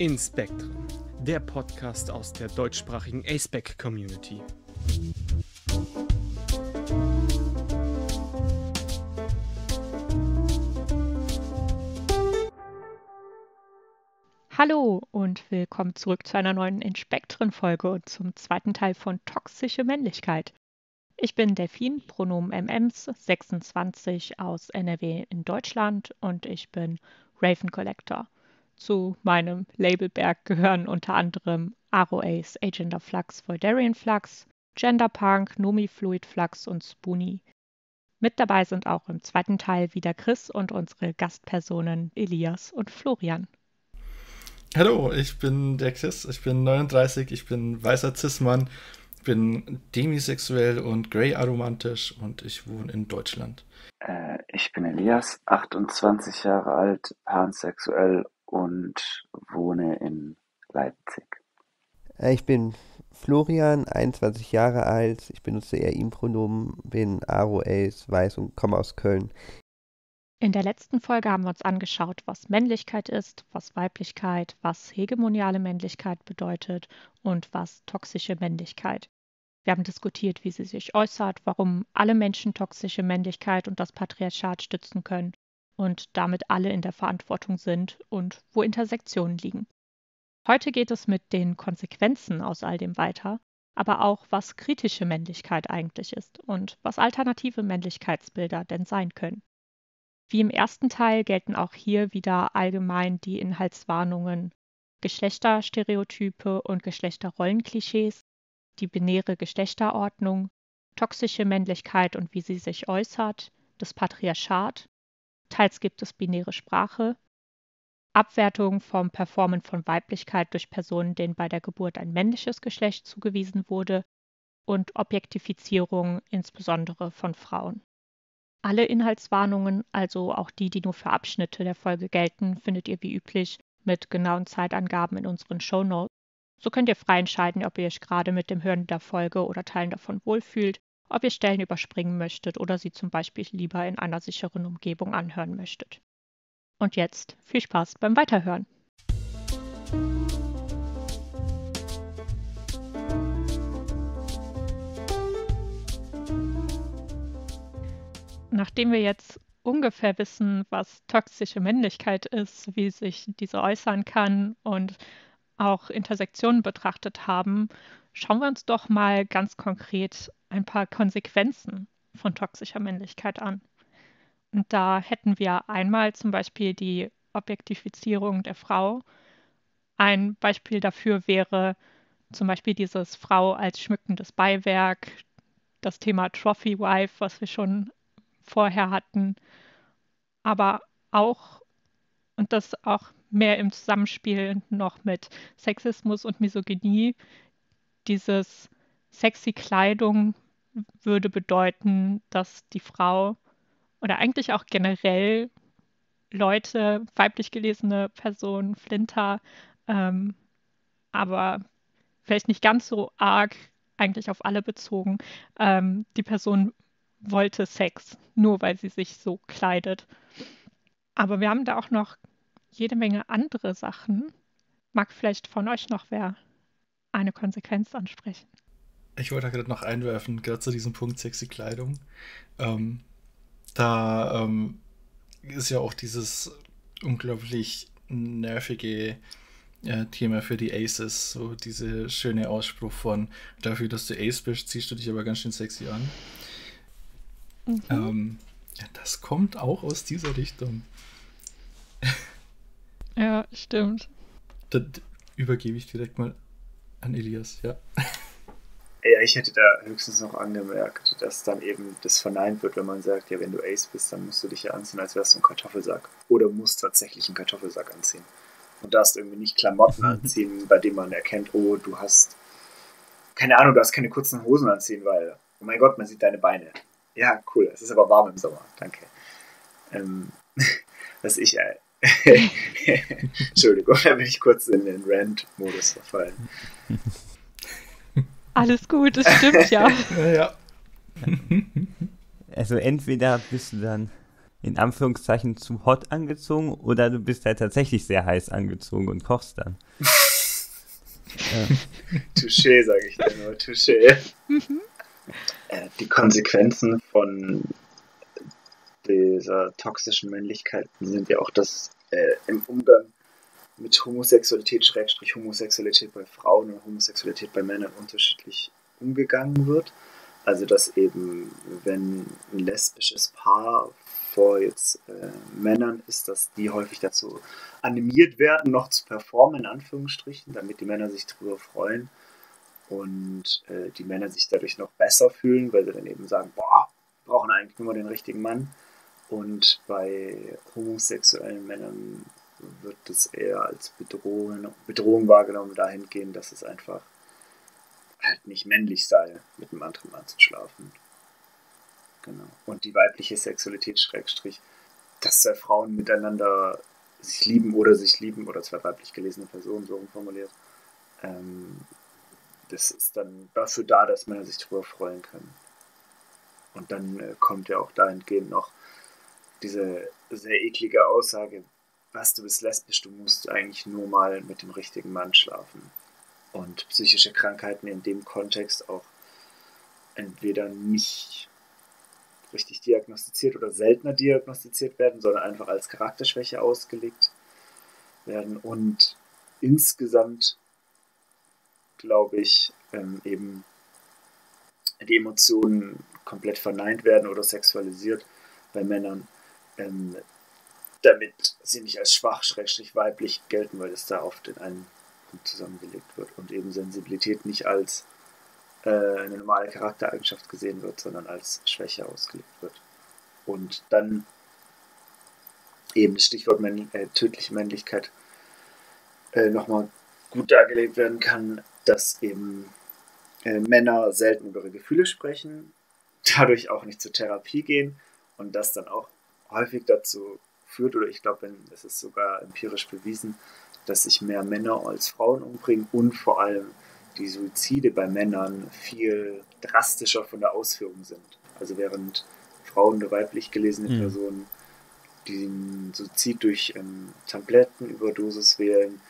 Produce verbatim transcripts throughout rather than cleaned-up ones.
InSpektren, der Podcast aus der deutschsprachigen Aspec-Community. Hallo und willkommen zurück zu einer neuen InSpektren-Folge und zum zweiten Teil von Toxische Männlichkeit. Ich bin Delfin, Pronomen M Ms, sechsundzwanzig aus N R W in Deutschland und ich bin Raven Collector. Zu meinem Labelberg gehören unter anderem Aroace, Agenda Flux, Voidarian Flux, Gender Punk, Nomi Fluid Flux und Spoonie. Mit dabei sind auch im zweiten Teil wieder Chris und unsere Gastpersonen Elias und Florian. Hallo, ich bin der Chris, ich bin neununddreißig, ich bin weißer Cis-Mann, bin demisexuell und grey-aromantisch und ich wohne in Deutschland. Äh, ich bin Elias, achtundzwanzig Jahre alt, pansexuell und wohne in Leipzig. Ich bin Florian, einundzwanzig Jahre alt, ich benutze eher ihm-Pronomen, bin Aroace, weiß und komme aus Köln. In der letzten Folge haben wir uns angeschaut, was Männlichkeit ist, was Weiblichkeit, was hegemoniale Männlichkeit bedeutet und was toxische Männlichkeit. Wir haben diskutiert, wie sie sich äußert, warum alle Menschen toxische Männlichkeit und das Patriarchat stützen können und damit alle in der Verantwortung sind und wo Intersektionen liegen. Heute geht es mit den Konsequenzen aus all dem weiter, aber auch, was kritische Männlichkeit eigentlich ist und was alternative Männlichkeitsbilder denn sein können. Wie im ersten Teil gelten auch hier wieder allgemein die Inhaltswarnungen, Geschlechterstereotype und Geschlechterrollenklischees, die binäre Geschlechterordnung, toxische Männlichkeit und wie sie sich äußert, das Patriarchat, teils gibt es binäre Sprache, Abwertung vom Performen von Weiblichkeit durch Personen, denen bei der Geburt ein männliches Geschlecht zugewiesen wurde und Objektifizierung insbesondere von Frauen. Alle Inhaltswarnungen, also auch die, die nur für Abschnitte der Folge gelten, findet ihr wie üblich mit genauen Zeitangaben in unseren Shownotes. So könnt ihr frei entscheiden, ob ihr euch gerade mit dem Hören der Folge oder Teilen davon wohlfühlt, ob ihr Stellen überspringen möchtet oder sie zum Beispiel lieber in einer sicheren Umgebung anhören möchtet. Und jetzt viel Spaß beim Weiterhören! Nachdem wir jetzt ungefähr wissen, was toxische Männlichkeit ist, wie sich diese äußern kann und auch Intersektionen betrachtet haben, schauen wir uns doch mal ganz konkret ein paar Konsequenzen von toxischer Männlichkeit an. Und da hätten wir einmal zum Beispiel die Objektifizierung der Frau. Ein Beispiel dafür wäre zum Beispiel dieses Frau als schmückendes Beiwerk, das Thema Trophy Wife, was wir schon vorher hatten, aber auch, und das auch mehr im Zusammenspiel noch mit Sexismus und Misogynie, dieses sexy Kleidung würde bedeuten, dass die Frau oder eigentlich auch generell Leute, weiblich gelesene Personen, FLINTA, ähm, aber vielleicht nicht ganz so arg, eigentlich auf alle bezogen, ähm, die Person wollte Sex, nur weil sie sich so kleidet. Aber wir haben da auch noch jede Menge andere Sachen. Mag vielleicht von euch noch wer eine Konsequenz ansprechen? Ich wollte da gerade noch einwerfen, gerade zu diesem Punkt sexy Kleidung. Ähm, da ähm, ist ja auch dieses unglaublich nervige äh, Thema für die Aces, so dieser schöne Ausspruch von dafür, dass du Ace bist, ziehst du dich aber ganz schön sexy an. Mhm. Ähm, ja, das kommt auch aus dieser Richtung. Ja, stimmt. Dann übergebe ich direkt mal an Elias, ja. Ja, ich hätte da höchstens noch angemerkt, dass dann eben das verneint wird, wenn man sagt, ja, wenn du Ace bist, dann musst du dich ja anziehen, als wärst du ein Kartoffelsack. Oder musst tatsächlich einen Kartoffelsack anziehen. Und darfst irgendwie nicht Klamotten anziehen, bei denen man erkennt, oh, du hast, keine Ahnung, du darfst keine kurzen Hosen anziehen, weil, oh mein Gott, man sieht deine Beine. Ja, cool. Es ist aber warm im Sommer. Danke. Ähm, was ich... Äh, Entschuldigung, da bin ich kurz in den Rant-Modus verfallen. Alles gut, das stimmt ja. Ja, ja. Also entweder bist du dann in Anführungszeichen zu hot angezogen oder du bist halt tatsächlich sehr heiß angezogen und kochst dann. Ja. Touché, sage ich dir nur, touché. Mhm. Die Konsequenzen von dieser toxischen Männlichkeit sind ja auch, dass äh, im Umgang mit Homosexualität, Schrägstrich Homosexualität bei Frauen und Homosexualität bei Männern unterschiedlich umgegangen wird. Also dass eben, wenn ein lesbisches Paar vor jetzt äh, Männern ist, dass die häufig dazu animiert werden, noch zu performen, in Anführungsstrichen, damit die Männer sich darüber freuen und äh, die Männer sich dadurch noch besser fühlen, weil sie dann eben sagen, boah, wir brauchen eigentlich nur den richtigen Mann. Und bei homosexuellen Männern wird es eher als Bedrohung, Bedrohung wahrgenommen, dahingehend, dass es einfach halt nicht männlich sei, mit einem anderen Mann zu schlafen. Genau. Und die weibliche Sexualität, Schrägstrich, dass zwei Frauen miteinander sich lieben oder sich lieben, oder zwei weiblich gelesene Personen, so umformuliert, ähm, das ist dann dafür da, dass Männer sich darüber freuen können. Und dann äh, kommt ja auch dahingehend noch diese sehr eklige Aussage, was, du bist lesbisch, du musst eigentlich nur mal mit dem richtigen Mann schlafen. Und psychische Krankheiten in dem Kontext auch entweder nicht richtig diagnostiziert oder seltener diagnostiziert werden, sondern einfach als Charakterschwäche ausgelegt werden. Und insgesamt, glaube ich, ähm, eben die Emotionen komplett verneint werden oder sexualisiert bei Männern, ähm, damit sie nicht als schwach, schrägstrich weiblich gelten, weil das da oft in einem Punkt zusammengelegt wird und eben Sensibilität nicht als äh, eine normale Charaktereigenschaft gesehen wird, sondern als Schwäche ausgelegt wird. Und dann eben das Stichwort Männ- äh, tödliche Männlichkeit äh, nochmal gut dargelegt werden kann, dass eben äh, Männer selten über ihre Gefühle sprechen, dadurch auch nicht zur Therapie gehen und das dann auch häufig dazu führt, oder ich glaube, es ist sogar empirisch bewiesen, dass sich mehr Männer als Frauen umbringen und vor allem die Suizide bei Männern viel drastischer von der Ausführung sind. Also während Frauen oder weiblich gelesene mhm. Personen den Suizid durch ähm, Tablettenüberdosis wählen,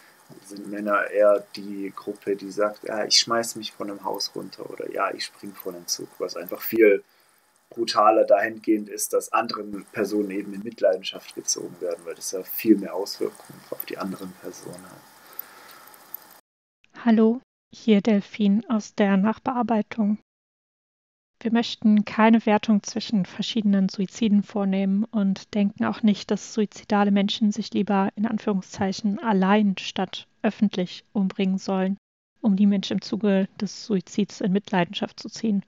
sind Männer eher die Gruppe, die sagt, ah, ich schmeiß mich von einem Haus runter oder ja, ich spring von einem Zug, was einfach viel brutaler dahingehend ist, dass andere Personen eben in Mitleidenschaft gezogen werden, weil das ja viel mehr Auswirkungen auf die anderen Personen hat. Hallo, hier Delfin aus der Nachbearbeitung. Wir möchten keine Wertung zwischen verschiedenen Suiziden vornehmen und denken auch nicht, dass suizidale Menschen sich lieber in Anführungszeichen allein statt öffentlich umbringen sollen, um die Menschen im Zuge des Suizids in Mitleidenschaft zu ziehen.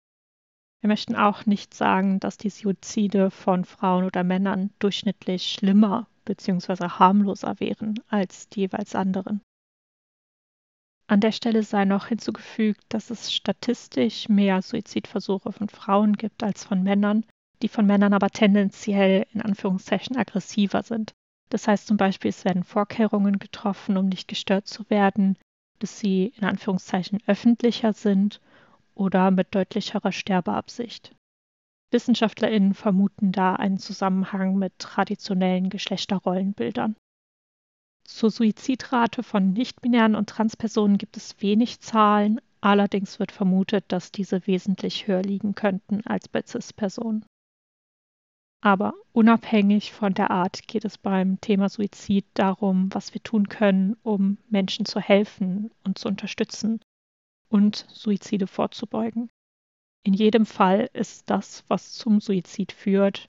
Wir möchten auch nicht sagen, dass die Suizide von Frauen oder Männern durchschnittlich schlimmer bzw. harmloser wären als die jeweils anderen. An der Stelle sei noch hinzugefügt, dass es statistisch mehr Suizidversuche von Frauen gibt als von Männern, die von Männern aber tendenziell in Anführungszeichen aggressiver sind. Das heißt zum Beispiel, es werden Vorkehrungen getroffen, um nicht gestört zu werden, dass sie in Anführungszeichen öffentlicher sind oder mit deutlicherer Sterbeabsicht. WissenschaftlerInnen vermuten da einen Zusammenhang mit traditionellen Geschlechterrollenbildern. Zur Suizidrate von nichtbinären und Transpersonen gibt es wenig Zahlen, allerdings wird vermutet, dass diese wesentlich höher liegen könnten als bei Cis-Personen. Aber unabhängig von der Art geht es beim Thema Suizid darum, was wir tun können, um Menschen zu helfen und zu unterstützen und Suizide vorzubeugen. In jedem Fall ist das, was zum Suizid führt,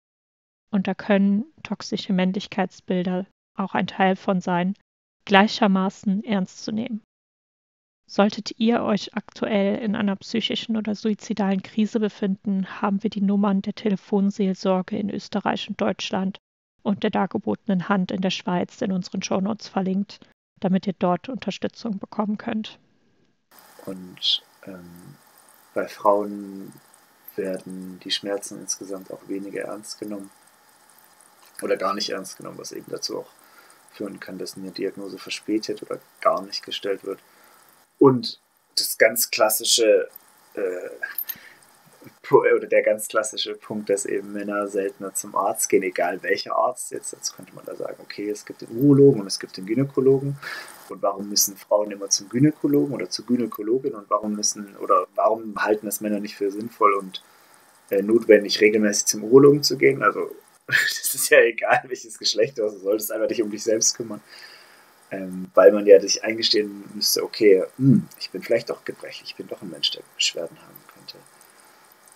und da können toxische Männlichkeitsbilder auch ein Teil von sein, gleichermaßen ernst zu nehmen. Solltet ihr euch aktuell in einer psychischen oder suizidalen Krise befinden, haben wir die Nummern der Telefonseelsorge in Österreich und Deutschland und der Dargebotenen Hand in der Schweiz in unseren Shownotes verlinkt, damit ihr dort Unterstützung bekommen könnt. Und ähm, bei Frauen werden die Schmerzen insgesamt auch weniger ernst genommen oder gar nicht ernst genommen, was eben dazu auch führen kann, dass eine Diagnose verspätet oder gar nicht gestellt wird. Und das ganz klassische äh, oder der ganz klassische Punkt, dass eben Männer seltener zum Arzt gehen, egal welcher Arzt jetzt. Jetzt könnte man da sagen, okay, es gibt den Urologen und es gibt den Gynäkologen. Und warum müssen Frauen immer zum Gynäkologen oder zur Gynäkologin und warum müssen oder warum halten das Männer nicht für sinnvoll und äh, notwendig, regelmäßig zum Urologen zu gehen? Also das ist ja egal, welches Geschlecht du hast, du solltest einfach dich um dich selbst kümmern. Ähm, weil man ja sich eingestehen müsste, okay, mh, ich bin vielleicht doch gebrechlich, ich bin doch ein Mensch, der Beschwerden haben könnte.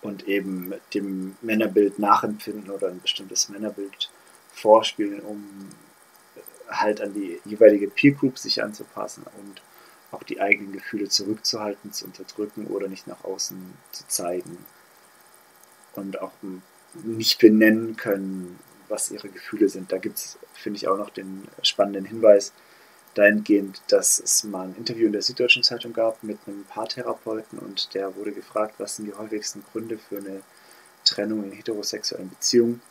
Und eben dem Männerbild nachempfinden oder ein bestimmtes Männerbild vorspielen, um halt an die jeweilige Peer Group sich anzupassen und auch die eigenen Gefühle zurückzuhalten, zu unterdrücken oder nicht nach außen zu zeigen. Und auch nicht benennen können, was ihre Gefühle sind. Da gibt es, finde ich, auch noch den spannenden Hinweis dahingehend, dass es mal ein Interview in der Süddeutschen Zeitung gab mit einem Paartherapeuten und der wurde gefragt, was sind die häufigsten Gründe für eine Trennung in heterosexuellen Beziehungen.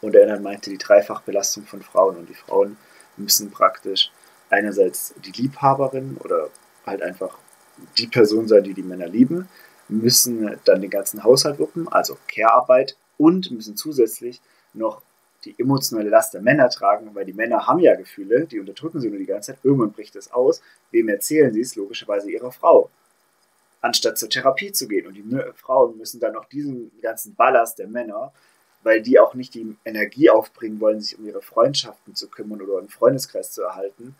Und er dann meinte die Dreifachbelastung von Frauen und die Frauen müssen praktisch einerseits die Liebhaberin oder halt einfach die Person sein, die die Männer lieben, müssen dann den ganzen Haushalt wuppen, also Care-Arbeit und müssen zusätzlich noch die emotionale Last der Männer tragen, weil die Männer haben ja Gefühle, die unterdrücken sie nur die ganze Zeit, irgendwann bricht das aus, wem erzählen sie es? Logischerweise ihrer Frau, anstatt zur Therapie zu gehen. Und die Frauen müssen dann noch diesen ganzen Ballast der Männer, weil die auch nicht die Energie aufbringen wollen, sich um ihre Freundschaften zu kümmern oder einen Freundeskreis zu erhalten,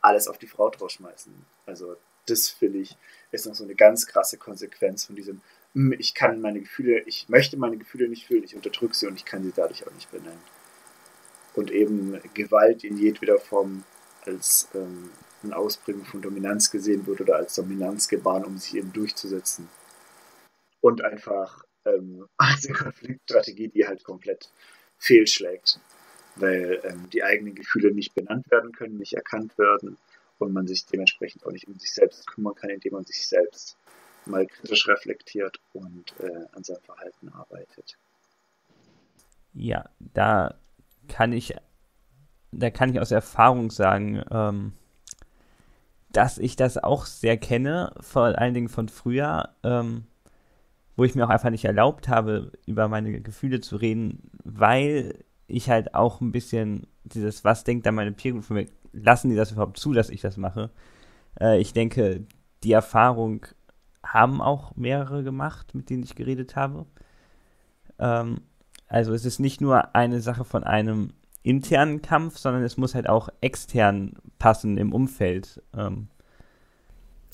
alles auf die Frau draufschmeißen. Also das, finde ich, ist noch so eine ganz krasse Konsequenz von diesem, ich kann meine Gefühle, ich möchte meine Gefühle nicht fühlen, ich unterdrücke sie und ich kann sie dadurch auch nicht benennen. Und eben Gewalt in jedweder Form als ähm, eine Ausbringung von Dominanz gesehen wird oder als Dominanzgebaren, um sich eben durchzusetzen. Und einfach ähm, eine Konfliktstrategie, die halt komplett fehlschlägt, weil ähm, die eigenen Gefühle nicht benannt werden können, nicht erkannt werden und man sich dementsprechend auch nicht um sich selbst kümmern kann, indem man sich selbst mal kritisch reflektiert und äh, an seinem Verhalten arbeitet. Ja, da kann ich, da kann ich aus Erfahrung sagen, ähm, dass ich das auch sehr kenne, vor allen Dingen von früher, ähm, wo ich mir auch einfach nicht erlaubt habe, über meine Gefühle zu reden, weil ich halt auch ein bisschen dieses, was denkt da meine Peer Group von mir, lassen die das überhaupt zu, dass ich das mache? Äh, ich denke, die Erfahrung haben auch mehrere gemacht, mit denen ich geredet habe. Ähm, also es ist nicht nur eine Sache von einem internen Kampf, sondern es muss halt auch extern passen im Umfeld. Ähm.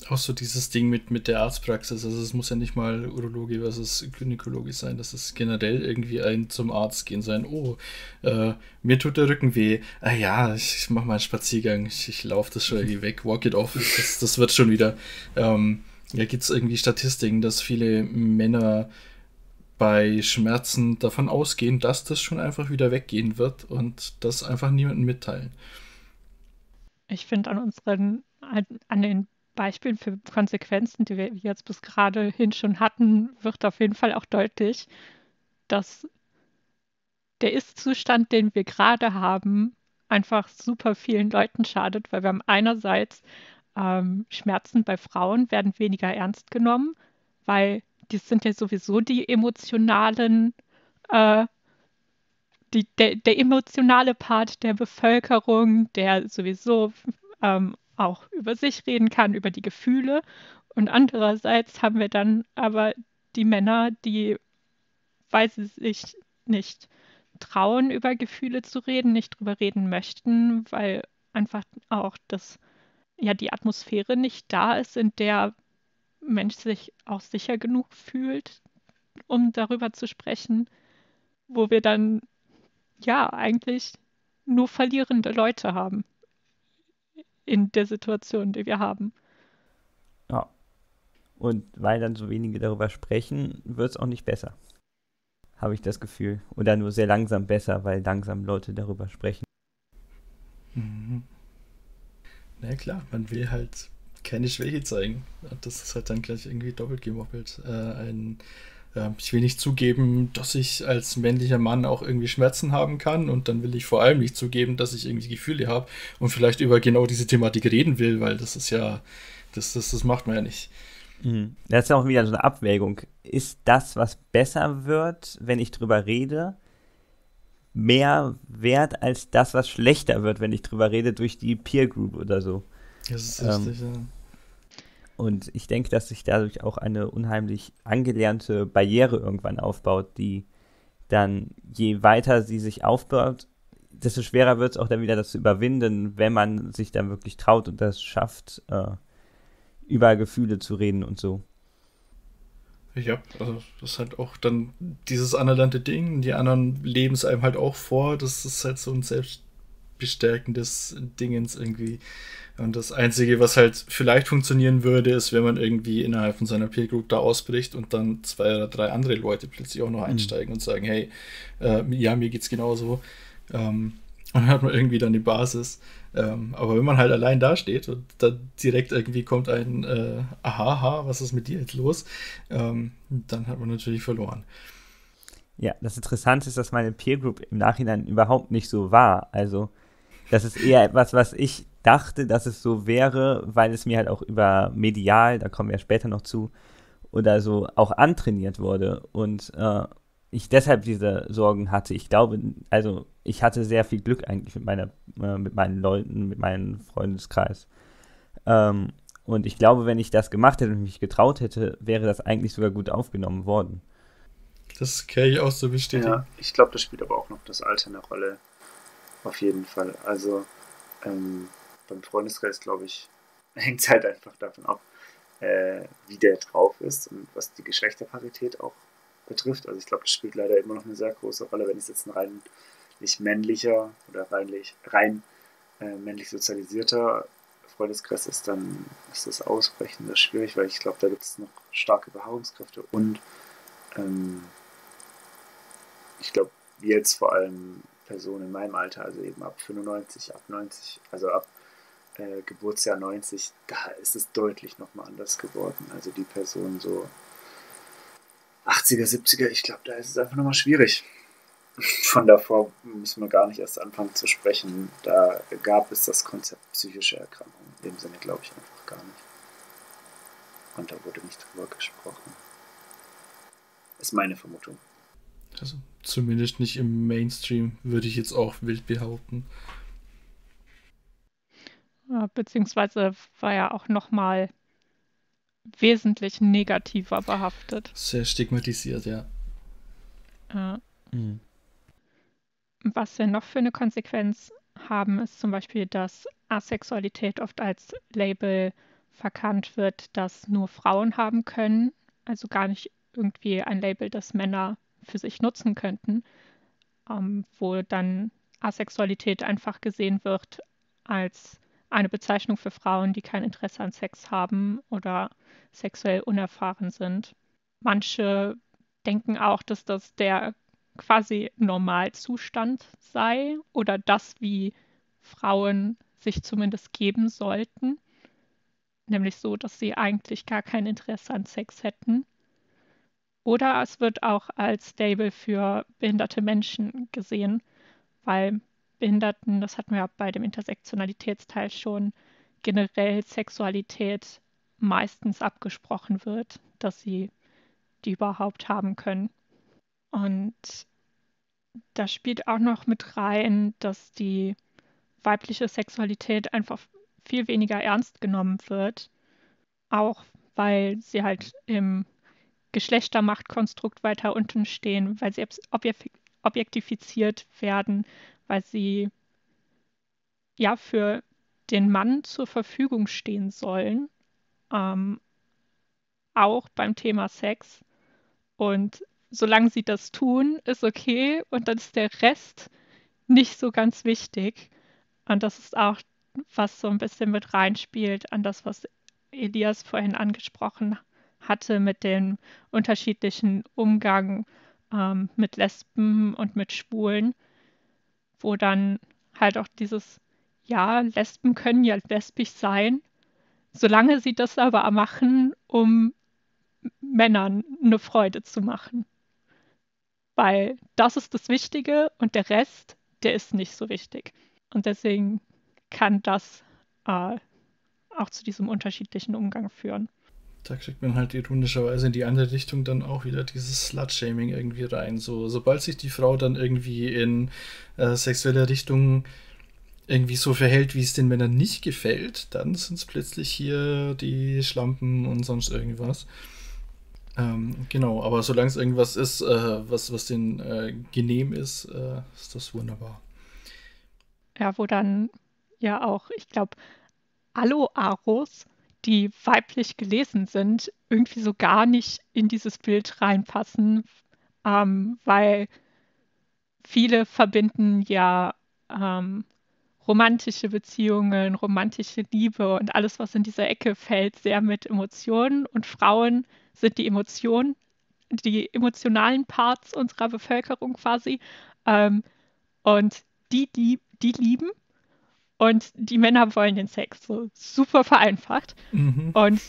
Auch so dieses Ding mit, mit der Arztpraxis, also es muss ja nicht mal Urologe versus Gynäkologe sein, das ist generell irgendwie ein zum Arzt gehen sein, oh, äh, mir tut der Rücken weh, ah ja, ich, ich mach mal einen Spaziergang, ich, ich laufe das schon irgendwie weg, walk it off, das, das wird schon wieder. ähm, Ja, gibt es irgendwie Statistiken, dass viele Männer bei Schmerzen davon ausgehen, dass das schon einfach wieder weggehen wird und das einfach niemandem mitteilen. Ich finde an unseren, an den Beispielen für Konsequenzen, die wir jetzt bis gerade hin schon hatten, wird auf jeden Fall auch deutlich, dass der Ist-Zustand, den wir gerade haben, einfach super vielen Leuten schadet, weil wir haben einerseits Ähm, Schmerzen bei Frauen werden weniger ernst genommen, weil die sind ja sowieso die emotionalen, äh, die, der, der emotionale Part der Bevölkerung, der sowieso ähm, auch über sich reden kann, über die Gefühle. Und andererseits haben wir dann aber die Männer, die, weil sie sich nicht trauen, über Gefühle zu reden, nicht drüber reden möchten, weil einfach auch das ja die Atmosphäre nicht da ist, in der Mensch sich auch sicher genug fühlt, um darüber zu sprechen, wo wir dann ja eigentlich nur verlierende Leute haben in der Situation, die wir haben. Ja. Und weil dann so wenige darüber sprechen, wird es auch nicht besser. Habe ich das Gefühl. Oder nur sehr langsam besser, weil langsam Leute darüber sprechen. Mhm. Na klar, man will halt keine Schwäche zeigen. Das ist halt dann gleich irgendwie doppelt gemoppelt. Äh, ein, äh, ich will nicht zugeben, dass ich als männlicher Mann auch irgendwie Schmerzen haben kann und dann will ich vor allem nicht zugeben, dass ich irgendwie Gefühle habe und vielleicht über genau diese Thematik reden will, weil das ist ja, das, das, das macht man ja nicht. Mhm. Das ist auch wieder so eine Abwägung. Ist das, was besser wird, wenn ich drüber rede, mehr wert als das, was schlechter wird, wenn ich drüber rede, durch die Peer Group oder so? Das ist richtig, ähm, ja. Und ich denke, dass sich dadurch auch eine unheimlich angelernte Barriere irgendwann aufbaut, die dann, je weiter sie sich aufbaut, desto schwerer wird es auch dann wieder, das zu überwinden, wenn man sich dann wirklich traut und das schafft, äh, über Gefühle zu reden und so. Ja, also das ist halt auch dann dieses anerlernte Ding, die anderen leben es einem halt auch vor, das ist halt so ein selbstbestärkendes Dingens irgendwie. Und das Einzige, was halt vielleicht funktionieren würde, ist, wenn man irgendwie innerhalb von seiner Peer Group da ausbricht und dann zwei oder drei andere Leute plötzlich auch noch einsteigen, mhm, und sagen, hey, äh, ja, mir geht's genauso. Ähm, und dann hat man irgendwie dann die Basis. Ähm, aber wenn man halt allein dasteht und dann direkt irgendwie kommt ein äh, Ahaha, was ist mit dir jetzt los? Ähm, dann hat man natürlich verloren. Ja, das Interessante ist, dass meine Peer Group im Nachhinein überhaupt nicht so war. Also das ist eher etwas, was ich dachte, dass es so wäre, weil es mir halt auch über medial, da kommen wir später noch zu, oder so auch antrainiert wurde und äh, ich deshalb diese Sorgen hatte. Ich glaube, also ich hatte sehr viel Glück eigentlich mit meiner, äh, mit meinen Leuten, mit meinem Freundeskreis. Ähm, und ich glaube, wenn ich das gemacht hätte und mich getraut hätte, wäre das eigentlich sogar gut aufgenommen worden. Das kann ich auch so bestätigen. Ja, ich glaube, das spielt aber auch noch das Alter eine Rolle. Auf jeden Fall. Also ähm, beim Freundeskreis, glaube ich, hängt es halt einfach davon ab, äh, wie der drauf ist und was die Geschlechterparität auch betrifft. Also ich glaube, das spielt leider immer noch eine sehr große Rolle, wenn es jetzt ein reinlich männlicher oder reinlich, rein äh, männlich sozialisierter Freundeskreis ist, dann ist das Ausbrechen sehr schwierig, weil ich glaube, da gibt es noch starke Beharrungskräfte und ähm, ich glaube, jetzt vor allem Personen in meinem Alter, also eben ab fünfundneunzig, ab neunzig, also ab äh, Geburtsjahr neunzig, da ist es deutlich nochmal anders geworden. Also die Personen so achtziger, siebziger, ich glaube, da ist es einfach nochmal schwierig. Von davor müssen wir gar nicht erst anfangen zu sprechen. Da gab es das Konzept psychische Erkrankung in dem Sinne, glaube ich, einfach gar nicht. Und da wurde nicht drüber gesprochen. Ist meine Vermutung. Also zumindest nicht im Mainstream, würde ich jetzt auch wild behaupten. Beziehungsweise war ja auch nochmal wesentlich negativer behaftet. Sehr stigmatisiert, ja. Äh, mhm. Was wir noch für eine Konsequenz haben, ist zum Beispiel, dass Asexualität oft als Label verkannt wird, das nur Frauen haben können. Also gar nicht irgendwie ein Label, das Männer für sich nutzen könnten, ähm, wo dann Asexualität einfach gesehen wird als eine Bezeichnung für Frauen, die kein Interesse an Sex haben oder sexuell unerfahren sind. Manche denken auch, dass das der quasi Normalzustand sei oder das, wie Frauen sich zumindest geben sollten, nämlich so, dass sie eigentlich gar kein Interesse an Sex hätten. Oder es wird auch als Label für behinderte Menschen gesehen, weil Behinderten, das hatten wir ja bei dem Intersektionalitätsteil schon, generell Sexualität meistens abgesprochen wird, dass sie die überhaupt haben können. Und da spielt auch noch mit rein, dass die weibliche Sexualität einfach viel weniger ernst genommen wird, auch weil sie halt im Geschlechtermachtkonstrukt weiter unten stehen, weil sie objektifiziert werden, weil sie ja für den Mann zur Verfügung stehen sollen, ähm, auch beim Thema Sex. Und solange sie das tun, ist okay und dann ist der Rest nicht so ganz wichtig. Und das ist auch, was so ein bisschen mit reinspielt an das, was Elias vorhin angesprochen hat. hatte mit dem unterschiedlichen Umgang ähm, mit Lesben und mit Schwulen, wo dann halt auch dieses, ja, Lesben können ja lesbisch sein, solange sie das aber machen, um Männern eine Freude zu machen. Weil das ist das Wichtige und der Rest, der ist nicht so wichtig. Und deswegen kann das äh, auch zu diesem unterschiedlichen Umgang führen. Da kriegt man halt ironischerweise in die andere Richtung dann auch wieder dieses Slut-Shaming irgendwie rein. So, sobald sich die Frau dann irgendwie in äh, sexueller Richtung irgendwie so verhält, wie es den Männern nicht gefällt, dann sind es plötzlich hier die Schlampen und sonst irgendwas. Ähm, genau, aber solange es irgendwas ist, äh, was, was denen äh, genehm ist, äh, ist das wunderbar. Ja, wo dann ja auch, ich glaube, Aroace, die weiblich gelesen sind, irgendwie so gar nicht in dieses Bild reinpassen, ähm, weil viele verbinden ja ähm, romantische Beziehungen, romantische Liebe und alles, was in diese Ecke fällt, sehr mit Emotionen. Und Frauen sind die Emotionen, die emotionalen Parts unserer Bevölkerung quasi. Ähm, und die, die, die lieben. Und die Männer wollen den Sex, so super vereinfacht. Mhm. Und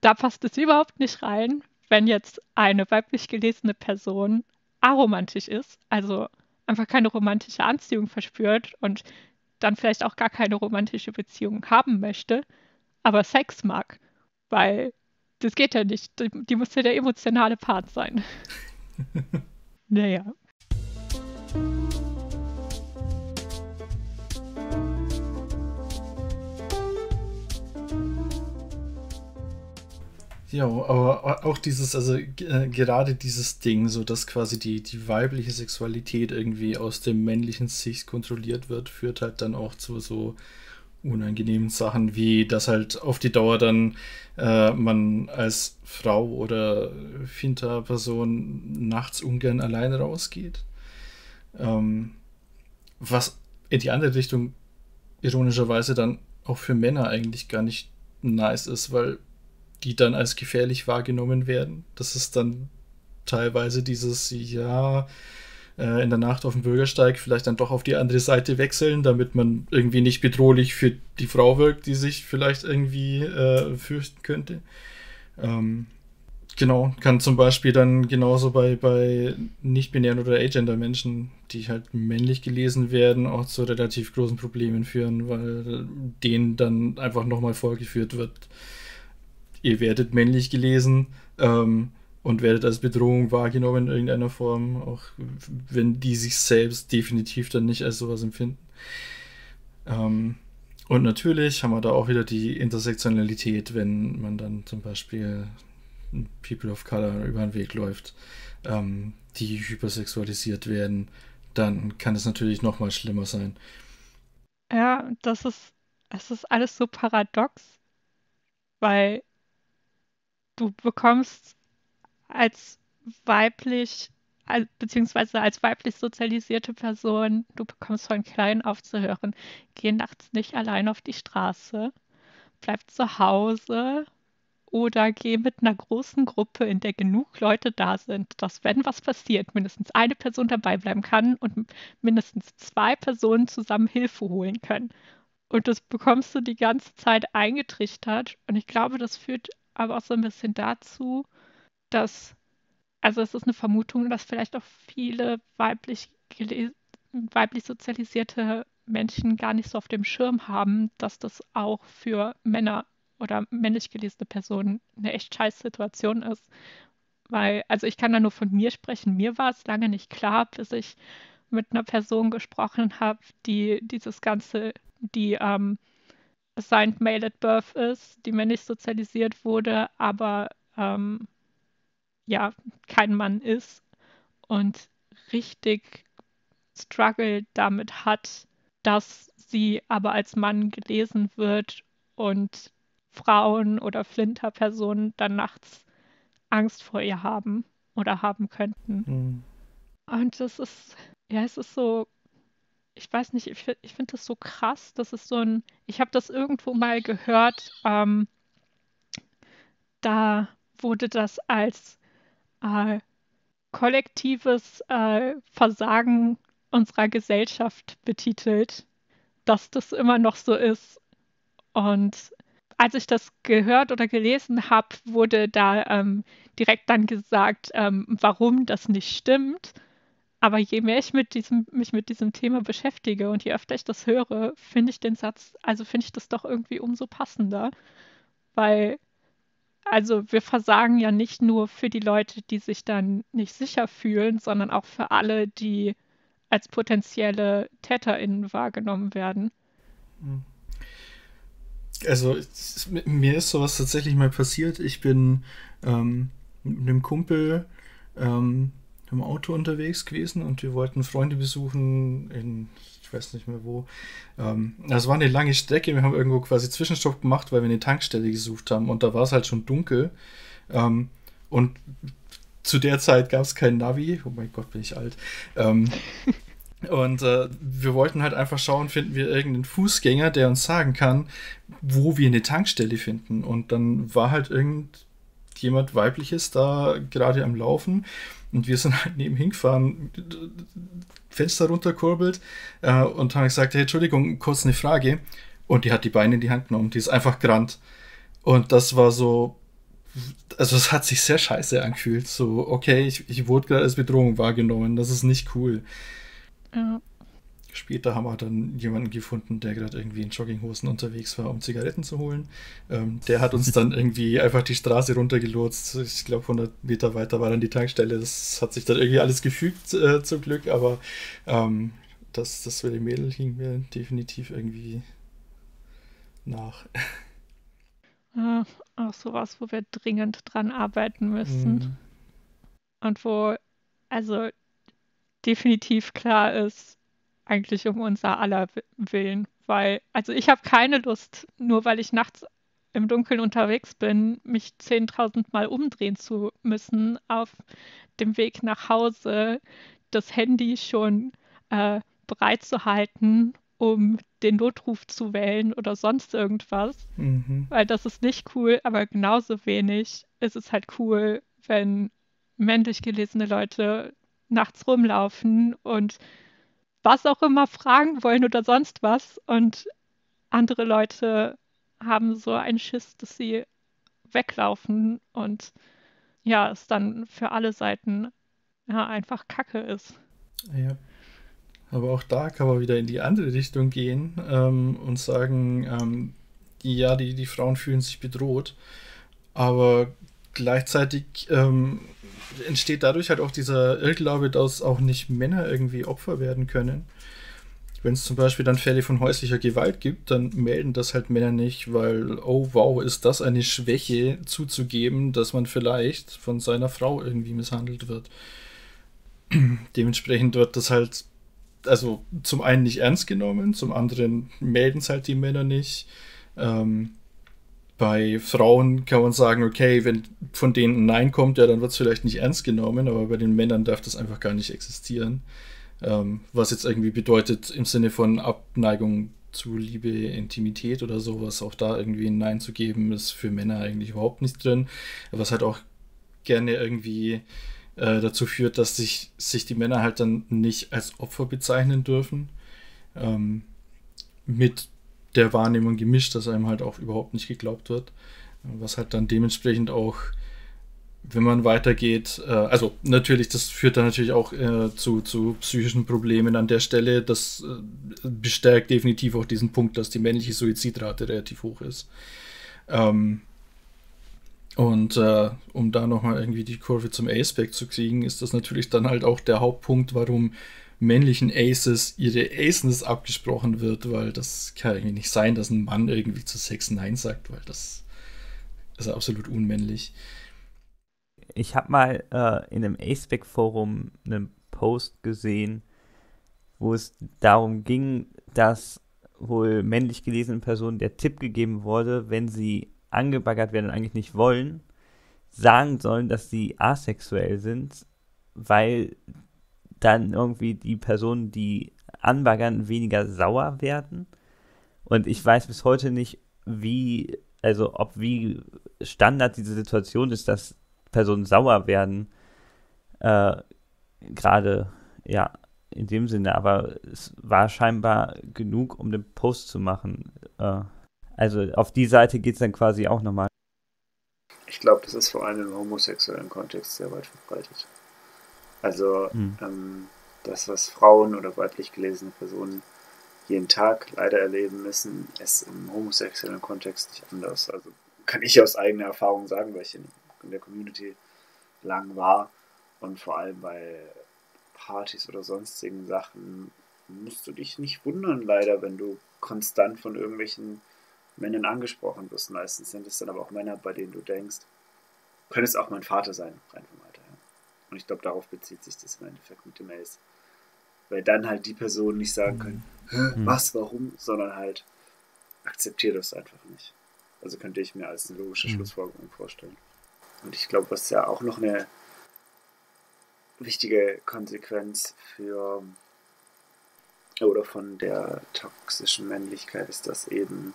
da passt es überhaupt nicht rein, wenn jetzt eine weiblich gelesene Person aromantisch ist, also einfach keine romantische Anziehung verspürt und dann vielleicht auch gar keine romantische Beziehung haben möchte, aber Sex mag, weil das geht ja nicht. Die muss ja der emotionale Part sein. Naja. Ja, aber auch dieses, also äh, gerade dieses Ding, so dass quasi die, die weibliche Sexualität irgendwie aus der männlichen Sicht kontrolliert wird, führt halt dann auch zu so unangenehmen Sachen, wie dass halt auf die Dauer dann äh, man als Frau oder FLINTA-Person nachts ungern alleine rausgeht. Ähm, was in die andere Richtung ironischerweise dann auch für Männer eigentlich gar nicht nice ist, weil die dann als gefährlich wahrgenommen werden. Das ist dann teilweise dieses, ja, äh, in der Nacht auf dem Bürgersteig vielleicht dann doch auf die andere Seite wechseln, damit man irgendwie nicht bedrohlich für die Frau wirkt, die sich vielleicht irgendwie äh, fürchten könnte. Ähm, genau, kann zum Beispiel dann genauso bei, bei nicht-binären oder Agender-Menschen, die halt männlich gelesen werden, auch zu relativ großen Problemen führen, weil denen dann einfach nochmal vorgeführt wird, ihr werdet männlich gelesen ähm, und werdet als Bedrohung wahrgenommen in irgendeiner Form, auch wenn die sich selbst definitiv dann nicht als sowas empfinden. Ähm, und natürlich haben wir da auch wieder die Intersektionalität, wenn man dann zum Beispiel People of Color über den Weg läuft, ähm, die hypersexualisiert werden, dann kann es natürlich noch mal schlimmer sein. Ja, das ist, das ist alles so paradox, weil du bekommst als weiblich, beziehungsweise als weiblich sozialisierte Person, du bekommst von klein auf zu hören, geh nachts nicht allein auf die Straße, bleib zu Hause oder geh mit einer großen Gruppe, in der genug Leute da sind, dass, wenn was passiert, mindestens eine Person dabei bleiben kann und mindestens zwei Personen zusammen Hilfe holen können. Und das bekommst du die ganze Zeit eingetrichtert. Und ich glaube, das führt aber auch so ein bisschen dazu, dass, also es ist eine Vermutung, dass vielleicht auch viele weiblich, weiblich sozialisierte Menschen gar nicht so auf dem Schirm haben, dass das auch für Männer oder männlich gelesene Personen eine echt scheiß Situation ist. Weil, also ich kann da nur von mir sprechen, mir war es lange nicht klar, bis ich mit einer Person gesprochen habe, die dieses ganze, die ähm, assigned male at birth ist, die männlich sozialisiert wurde, aber ähm, ja, kein Mann ist und richtig struggle damit hat, dass sie aber als Mann gelesen wird und Frauen oder FLINTA-Personen dann nachts Angst vor ihr haben oder haben könnten. Mhm. Und das ist, ja, es ist so, ich weiß nicht, ich, ich finde das so krass, das ist so ein, ich habe das irgendwo mal gehört, ähm, da wurde das als äh, kollektives äh, Versagen unserer Gesellschaft betitelt, dass das immer noch so ist. Und als ich das gehört oder gelesen habe, wurde da ähm, direkt dann gesagt, ähm, warum das nicht stimmt. Aber je mehr ich mit diesem, mich mit diesem Thema beschäftige und je öfter ich das höre, finde ich den Satz, also finde ich das doch irgendwie umso passender, weil also wir versagen ja nicht nur für die Leute, die sich dann nicht sicher fühlen, sondern auch für alle, die als potenzielle TäterInnen wahrgenommen werden. Also mir ist sowas tatsächlich mal passiert. Ich bin ähm, mit einem Kumpel ähm, im Auto unterwegs gewesen und wir wollten Freunde besuchen in, ich weiß nicht mehr wo. Ähm, das war eine lange Strecke. Wir haben irgendwo quasi Zwischenstopp gemacht, weil wir eine Tankstelle gesucht haben und da war es halt schon dunkel. Ähm, und zu der Zeit gab es kein Navi. Oh mein Gott, bin ich alt. Ähm, und äh, wir wollten halt einfach schauen, finden wir irgendeinen Fußgänger, der uns sagen kann, wo wir eine Tankstelle finden. Und dann war halt irgendjemand Weibliches da gerade am Laufen. Und wir sind halt nebenhin gefahren, Fenster runterkurbelt äh, und haben gesagt, hey, Entschuldigung, kurz eine Frage. Und die hat die Beine in die Hand genommen, die ist einfach gerannt. Und das war so, also es hat sich sehr scheiße angefühlt. So, okay, ich, ich wurde gerade als Bedrohung wahrgenommen, das ist nicht cool. Ja. Später haben wir dann jemanden gefunden, der gerade irgendwie in Jogginghosen unterwegs war, um Zigaretten zu holen. Ähm, der hat uns dann irgendwie einfach die Straße runtergelotst. Ich glaube, hundert Meter weiter war dann die Tankstelle. Das hat sich dann irgendwie alles gefügt, äh, zum Glück. Aber ähm, das, das für die Mädel ging mir definitiv irgendwie nach. Äh, auch sowas, wo wir dringend dran arbeiten müssen. Mhm. Und wo also definitiv klar ist, eigentlich um unser aller Willen, weil, also ich habe keine Lust, nur weil ich nachts im Dunkeln unterwegs bin, mich zehntausend Mal umdrehen zu müssen, auf dem Weg nach Hause das Handy schon äh, bereit zu halten, um den Notruf zu wählen oder sonst irgendwas, mhm. weil das ist nicht cool, aber genauso wenig ist es halt cool, wenn männlich gelesene Leute nachts rumlaufen und was auch immer fragen wollen oder sonst was. Und andere Leute haben so einen Schiss, dass sie weglaufen und ja, es dann für alle Seiten ja, einfach Kacke ist. Ja, aber auch da kann man wieder in die andere Richtung gehen ähm, und sagen, ähm, ja, die, die Frauen fühlen sich bedroht, aber gleichzeitig ähm, entsteht dadurch halt auch dieser Irrglaube, dass auch nicht Männer irgendwie Opfer werden können. Wenn es zum Beispiel dann Fälle von häuslicher Gewalt gibt, dann melden das halt Männer nicht, weil, oh wow, ist das eine Schwäche zuzugeben, dass man vielleicht von seiner Frau irgendwie misshandelt wird. Dementsprechend wird das halt, also zum einen nicht ernst genommen, zum anderen melden es halt die Männer nicht. Ähm, Bei Frauen kann man sagen, okay, wenn von denen ein Nein kommt, ja, dann wird es vielleicht nicht ernst genommen, aber bei den Männern darf das einfach gar nicht existieren. Ähm, was jetzt irgendwie bedeutet, im Sinne von Abneigung zu Liebe, Intimität oder sowas, auch da irgendwie ein Nein zu geben, ist für Männer eigentlich überhaupt nicht drin. Was halt auch gerne irgendwie äh, dazu führt, dass sich, sich die Männer halt dann nicht als Opfer bezeichnen dürfen. Ähm, mit der Wahrnehmung gemischt, dass einem halt auch überhaupt nicht geglaubt wird, was halt dann dementsprechend auch, wenn man weitergeht, äh, also natürlich, das führt dann natürlich auch äh, zu, zu psychischen Problemen an der Stelle, das äh, bestärkt definitiv auch diesen Punkt, dass die männliche Suizidrate relativ hoch ist. Ähm, und äh, um da nochmal irgendwie die Kurve zum Aspec zu kriegen, ist das natürlich dann halt auch der Hauptpunkt, warum männlichen Aces ihre Aceness abgesprochen wird, weil das kann irgendwie nicht sein, dass ein Mann irgendwie zu Sex Nein sagt, weil das ist absolut unmännlich. Ich habe mal äh, in einem Aspec-Forum einen Post gesehen, wo es darum ging, dass wohl männlich gelesenen Personen der Tipp gegeben wurde, wenn sie angebaggert werden und eigentlich nicht wollen, sagen sollen, dass sie asexuell sind, weil dann irgendwie die Personen, die anbaggern, weniger sauer werden. Und ich weiß bis heute nicht, wie, also ob wie Standard diese Situation ist, dass Personen sauer werden. Äh, Gerade, ja, in dem Sinne. Aber es war scheinbar genug, um den Post zu machen. Äh, also auf die Seite geht es dann quasi auch nochmal. Ich glaube, das ist vor allem im homosexuellen Kontext sehr weit verbreitet. Also mhm. ähm, das, was Frauen oder weiblich gelesene Personen jeden Tag leider erleben müssen, ist im homosexuellen Kontext nicht anders. Also kann ich aus eigener Erfahrung sagen, weil ich in der Community lang war und vor allem bei Partys oder sonstigen Sachen musst du dich nicht wundern, leider, wenn du konstant von irgendwelchen Männern angesprochen wirst. Meistens sind es dann aber auch Männer, bei denen du denkst, könnte es auch mein Vater sein, rein vom Alter her. Und ich glaube, darauf bezieht sich das im Endeffekt mit dem Ace. Weil dann halt die Personen nicht sagen können, mhm. was, warum, sondern halt akzeptiere das einfach nicht. Also könnte ich mir als eine logische mhm. Schlussfolgerung vorstellen. Und ich glaube, was ja auch noch eine wichtige Konsequenz für oder von der toxischen Männlichkeit ist, dass eben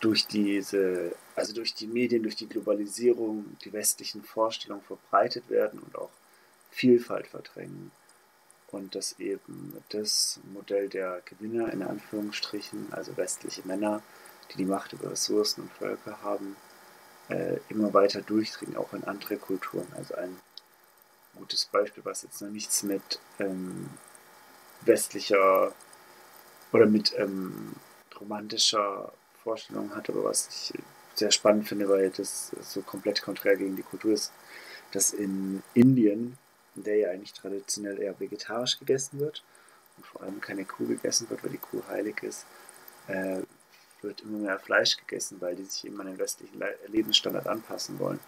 durch diese, also durch die Medien, durch die Globalisierung die westlichen Vorstellungen verbreitet werden und auch Vielfalt verdrängen. Und dass eben das Modell der Gewinner, in Anführungsstrichen, also westliche Männer, die die Macht über Ressourcen und Völker haben, äh, immer weiter durchdringen, auch in andere Kulturen. Also ein gutes Beispiel, was jetzt noch nichts mit ähm, westlicher oder mit ähm, romantischer Vorstellung hat, aber was ich sehr spannend finde, weil das so komplett konträr gegen die Kultur ist, dass in Indien, in der ja eigentlich traditionell eher vegetarisch gegessen wird und vor allem keine Kuh gegessen wird, weil die Kuh heilig ist, äh, wird immer mehr Fleisch gegessen, weil die sich eben an den westlichen Le- Lebensstandard anpassen wollen.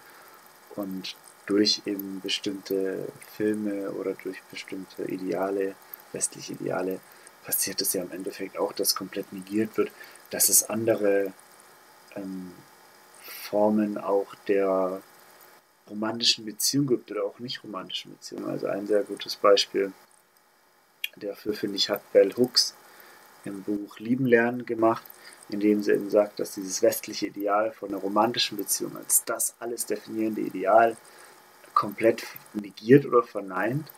Und durch eben bestimmte Filme oder durch bestimmte Ideale, westliche Ideale, passiert es ja im Endeffekt auch, dass komplett negiert wird, dass es andere ähm, Formen auch der romantischen Beziehung gibt oder auch nicht romantischen Beziehungen. Also ein sehr gutes Beispiel dafür, finde ich, hat Bell Hooks im Buch Lieben lernen gemacht, indem sie eben sagt, dass dieses westliche Ideal von einer romantischen Beziehung als das alles definierende Ideal komplett negiert oder verneint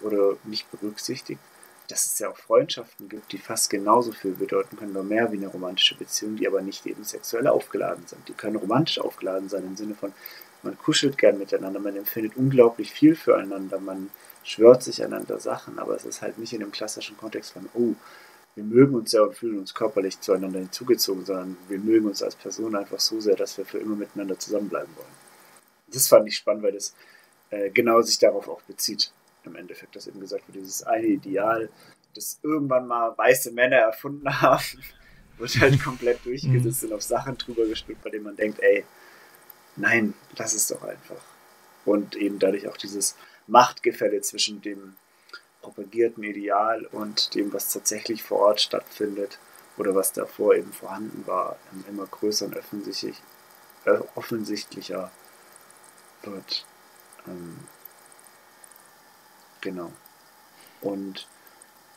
oder nicht berücksichtigt, dass es ja auch Freundschaften gibt, die fast genauso viel bedeuten können oder mehr wie eine romantische Beziehung, die aber nicht eben sexuell aufgeladen sind. Die können romantisch aufgeladen sein im Sinne von, man kuschelt gern miteinander, man empfindet unglaublich viel füreinander, man schwört sich einander Sachen, aber es ist halt nicht in dem klassischen Kontext von, oh, wir mögen uns ja und fühlen uns körperlich zueinander hinzugezogen, sondern wir mögen uns als Person einfach so sehr, dass wir für immer miteinander zusammenbleiben wollen. Das fand ich spannend, weil das äh, genau sich darauf auch bezieht, im Endeffekt, dass eben gesagt wird, dieses eine Ideal, das irgendwann mal weiße Männer erfunden haben, wird halt komplett durchgesetzt und auf Sachen drüber gestülpt, bei denen man denkt, ey, nein, lass es doch einfach. Und eben dadurch auch dieses Machtgefälle zwischen dem propagierten Ideal und dem, was tatsächlich vor Ort stattfindet oder was davor eben vorhanden war, immer größer und offensichtlich, äh, offensichtlicher wird. Ähm, genau. Und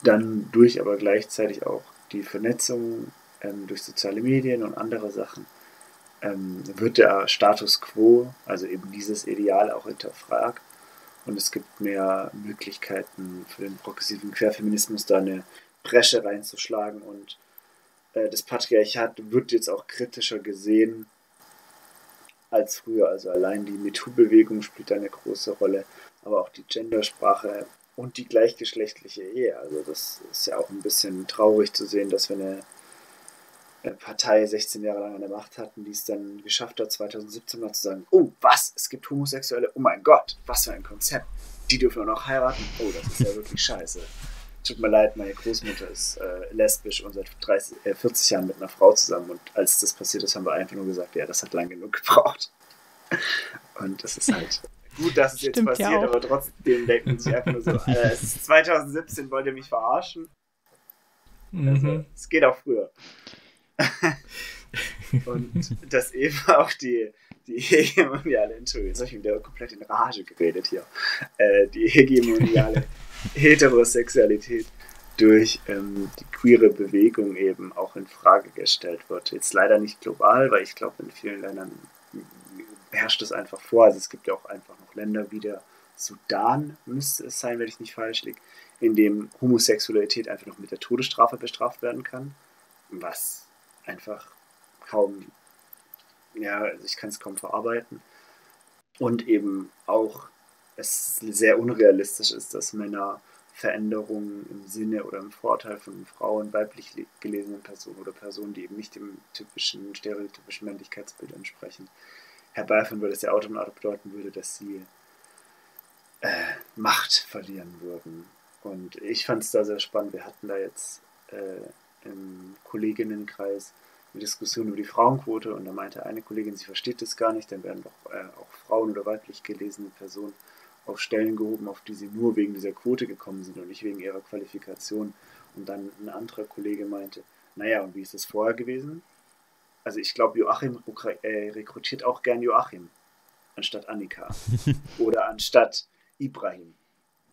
dann durch aber gleichzeitig auch die Vernetzung ähm, durch soziale Medien und andere Sachen ähm, wird der Status Quo, also eben dieses Ideal, auch hinterfragt. Und es gibt mehr Möglichkeiten für den progressiven Querfeminismus, da eine Bresche reinzuschlagen. Und äh, das Patriarchat wird jetzt auch kritischer gesehen als früher. Also allein die MeToo-Bewegung spielt da eine große Rolle, aber auch die Gendersprache und die gleichgeschlechtliche Ehe. Also das ist ja auch ein bisschen traurig zu sehen, dass wir eine, eine Partei sechzehn Jahre lang an der Macht hatten, die es dann geschafft hat, zweitausendsiebzehn mal zu sagen, oh, was, es gibt Homosexuelle, oh mein Gott, was für ein Konzept, die dürfen nur noch heiraten, oh, das ist ja wirklich scheiße. Tut mir leid, meine Großmutter ist äh, lesbisch und seit dreißig, äh, vierzig Jahren mit einer Frau zusammen, und als das passiert ist, haben wir einfach nur gesagt, ja, das hat lang genug gebraucht. Und das ist halt gut, dass es Stimmt jetzt passiert, ja, aber trotzdem denken sich einfach nur so, äh, es ist zweitausendsiebzehn, wollt ihr mich verarschen? Mhm. Also, es geht auch früher. Und dass eben auch die, die hegemoniale, Entschuldigung, jetzt habe ich wieder komplett in Rage geredet hier, äh, die hegemoniale Heterosexualität durch ähm, die queere Bewegung eben auch in Frage gestellt wird. Jetzt leider nicht global, weil ich glaube, in vielen Ländern herrscht das einfach vor. Also es gibt ja auch einfach noch Länder wie der Sudan, müsste es sein, wenn ich nicht falsch liege, in dem Homosexualität einfach noch mit der Todesstrafe bestraft werden kann, was einfach kaum, ja, ich kann es kaum verarbeiten. Und eben auch es sehr unrealistisch ist, dass Männer Veränderungen im Sinne oder im Vorteil von Frauen, weiblich gelesenen Personen oder Personen, die eben nicht dem typischen, stereotypischen Männlichkeitsbild entsprechen, herbeiführen würde, das ja automatisch bedeuten würde, dass sie äh, Macht verlieren würden. Und ich fand es da sehr spannend. Wir hatten da jetzt äh, im Kolleginnenkreis eine Diskussion über die Frauenquote und da meinte eine Kollegin, sie versteht das gar nicht, dann werden doch äh, auch Frauen oder weiblich gelesene Personen auf Stellen gehoben, auf die sie nur wegen dieser Quote gekommen sind und nicht wegen ihrer Qualifikation. Und dann ein anderer Kollege meinte, naja, und wie ist das vorher gewesen? Also ich glaube, Joachim äh, rekrutiert auch gern Joachim, anstatt Annika oder anstatt Ibrahim.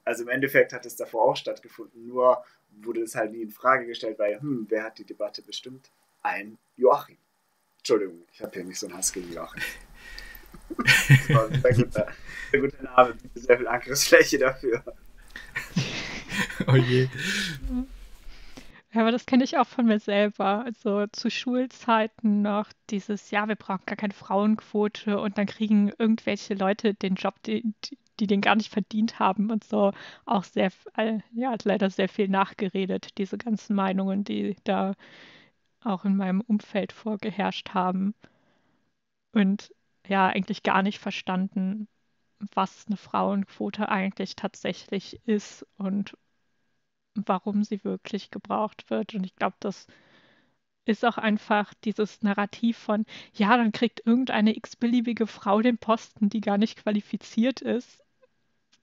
Also im Endeffekt hat es davor auch stattgefunden, nur wurde es halt nie in Frage gestellt, weil, hm, wer hat die Debatte bestimmt? Ein Joachim. Entschuldigung, ich habe hier nicht so einen Hass gegen Joachim. Das war ein sehr guter, sehr guter Name, sehr viel Angriffsfläche dafür. Oh je. Ja, aber das kenne ich auch von mir selber. Also zu Schulzeiten noch dieses, ja, wir brauchen gar keine Frauenquote und dann kriegen irgendwelche Leute den Job, die, die den gar nicht verdient haben und so. Auch sehr, ja, hat leider sehr viel nachgeredet, diese ganzen Meinungen, die da auch in meinem Umfeld vorgeherrscht haben. Und ja, eigentlich gar nicht verstanden, was eine Frauenquote eigentlich tatsächlich ist und warum sie wirklich gebraucht wird. Und ich glaube, das ist auch einfach dieses Narrativ von, ja, dann kriegt irgendeine x-beliebige Frau den Posten, die gar nicht qualifiziert ist,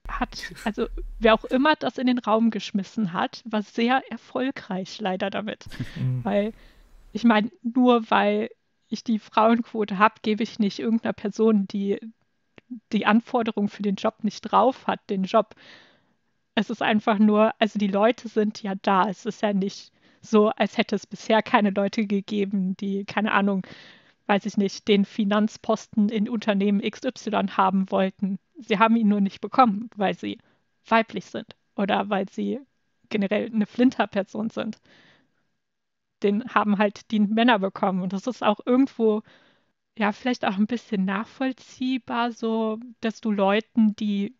hat, also wer auch immer das in den Raum geschmissen hat, war sehr erfolgreich leider damit. Mhm. Weil, ich meine, nur weil ich die Frauenquote habe, gebe ich nicht irgendeiner Person, die die Anforderungen für den Job nicht drauf hat, den Job. Es ist einfach nur, also die Leute sind ja da. Es ist ja nicht so, als hätte es bisher keine Leute gegeben, die, keine Ahnung, weiß ich nicht, den Finanzposten in Unternehmen X Y haben wollten. Sie haben ihn nur nicht bekommen, weil sie weiblich sind oder weil sie generell eine Flinta-Person sind. Den haben halt die Männer bekommen. Und das ist auch irgendwo, ja, vielleicht auch ein bisschen nachvollziehbar, so, dass du Leuten, die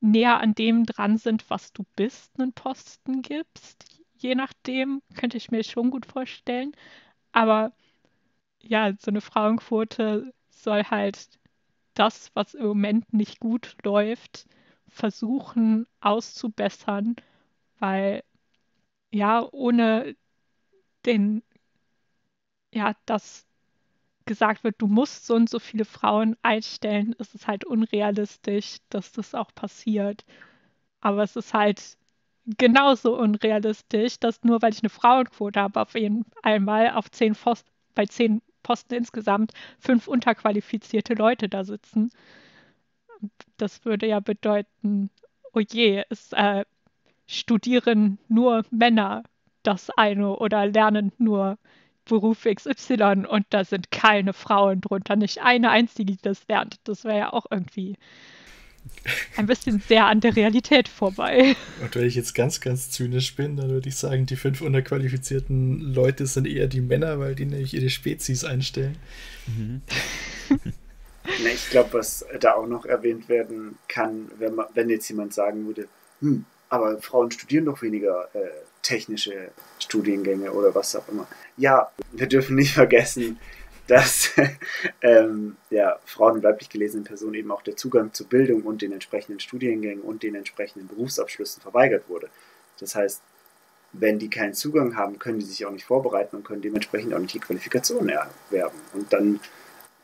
näher an dem dran sind, was du bist, einen Posten gibst. Je nachdem, könnte ich mir schon gut vorstellen. Aber ja, so eine Frauenquote soll halt das, was im Moment nicht gut läuft, versuchen auszubessern, weil ja, ohne den, ja, dass gesagt wird, du musst so und so viele Frauen einstellen, ist es halt unrealistisch, dass das auch passiert. Aber es ist halt genauso unrealistisch, dass nur weil ich eine Frauenquote habe, auf jeden einmal auf zehn Post, bei zehn Posten insgesamt fünf unterqualifizierte Leute da sitzen. Das würde ja bedeuten, oh je, es äh, studieren nur Männer das eine oder lernen nur Beruf X Y und da sind keine Frauen drunter, nicht eine einzige, die das lernt. Das wäre ja auch irgendwie ein bisschen sehr an der Realität vorbei. Und wenn ich jetzt ganz, ganz zynisch bin, dann würde ich sagen, die fünf unterqualifizierten Leute sind eher die Männer, weil die nämlich ihre Spezies einstellen. Mhm. Na, ich glaube, was da auch noch erwähnt werden kann, wenn, man, wenn jetzt jemand sagen würde, hm, aber Frauen studieren doch weniger äh, technische Studiengänge oder was auch immer. Ja, wir dürfen nicht vergessen, dass ähm, ja, Frauen und weiblich gelesenen Personen eben auch der Zugang zu Bildung und den entsprechenden Studiengängen und den entsprechenden Berufsabschlüssen verweigert wurde. Das heißt, wenn die keinen Zugang haben, können die sich auch nicht vorbereiten und können dementsprechend auch nicht die Qualifikation erwerben. Und dann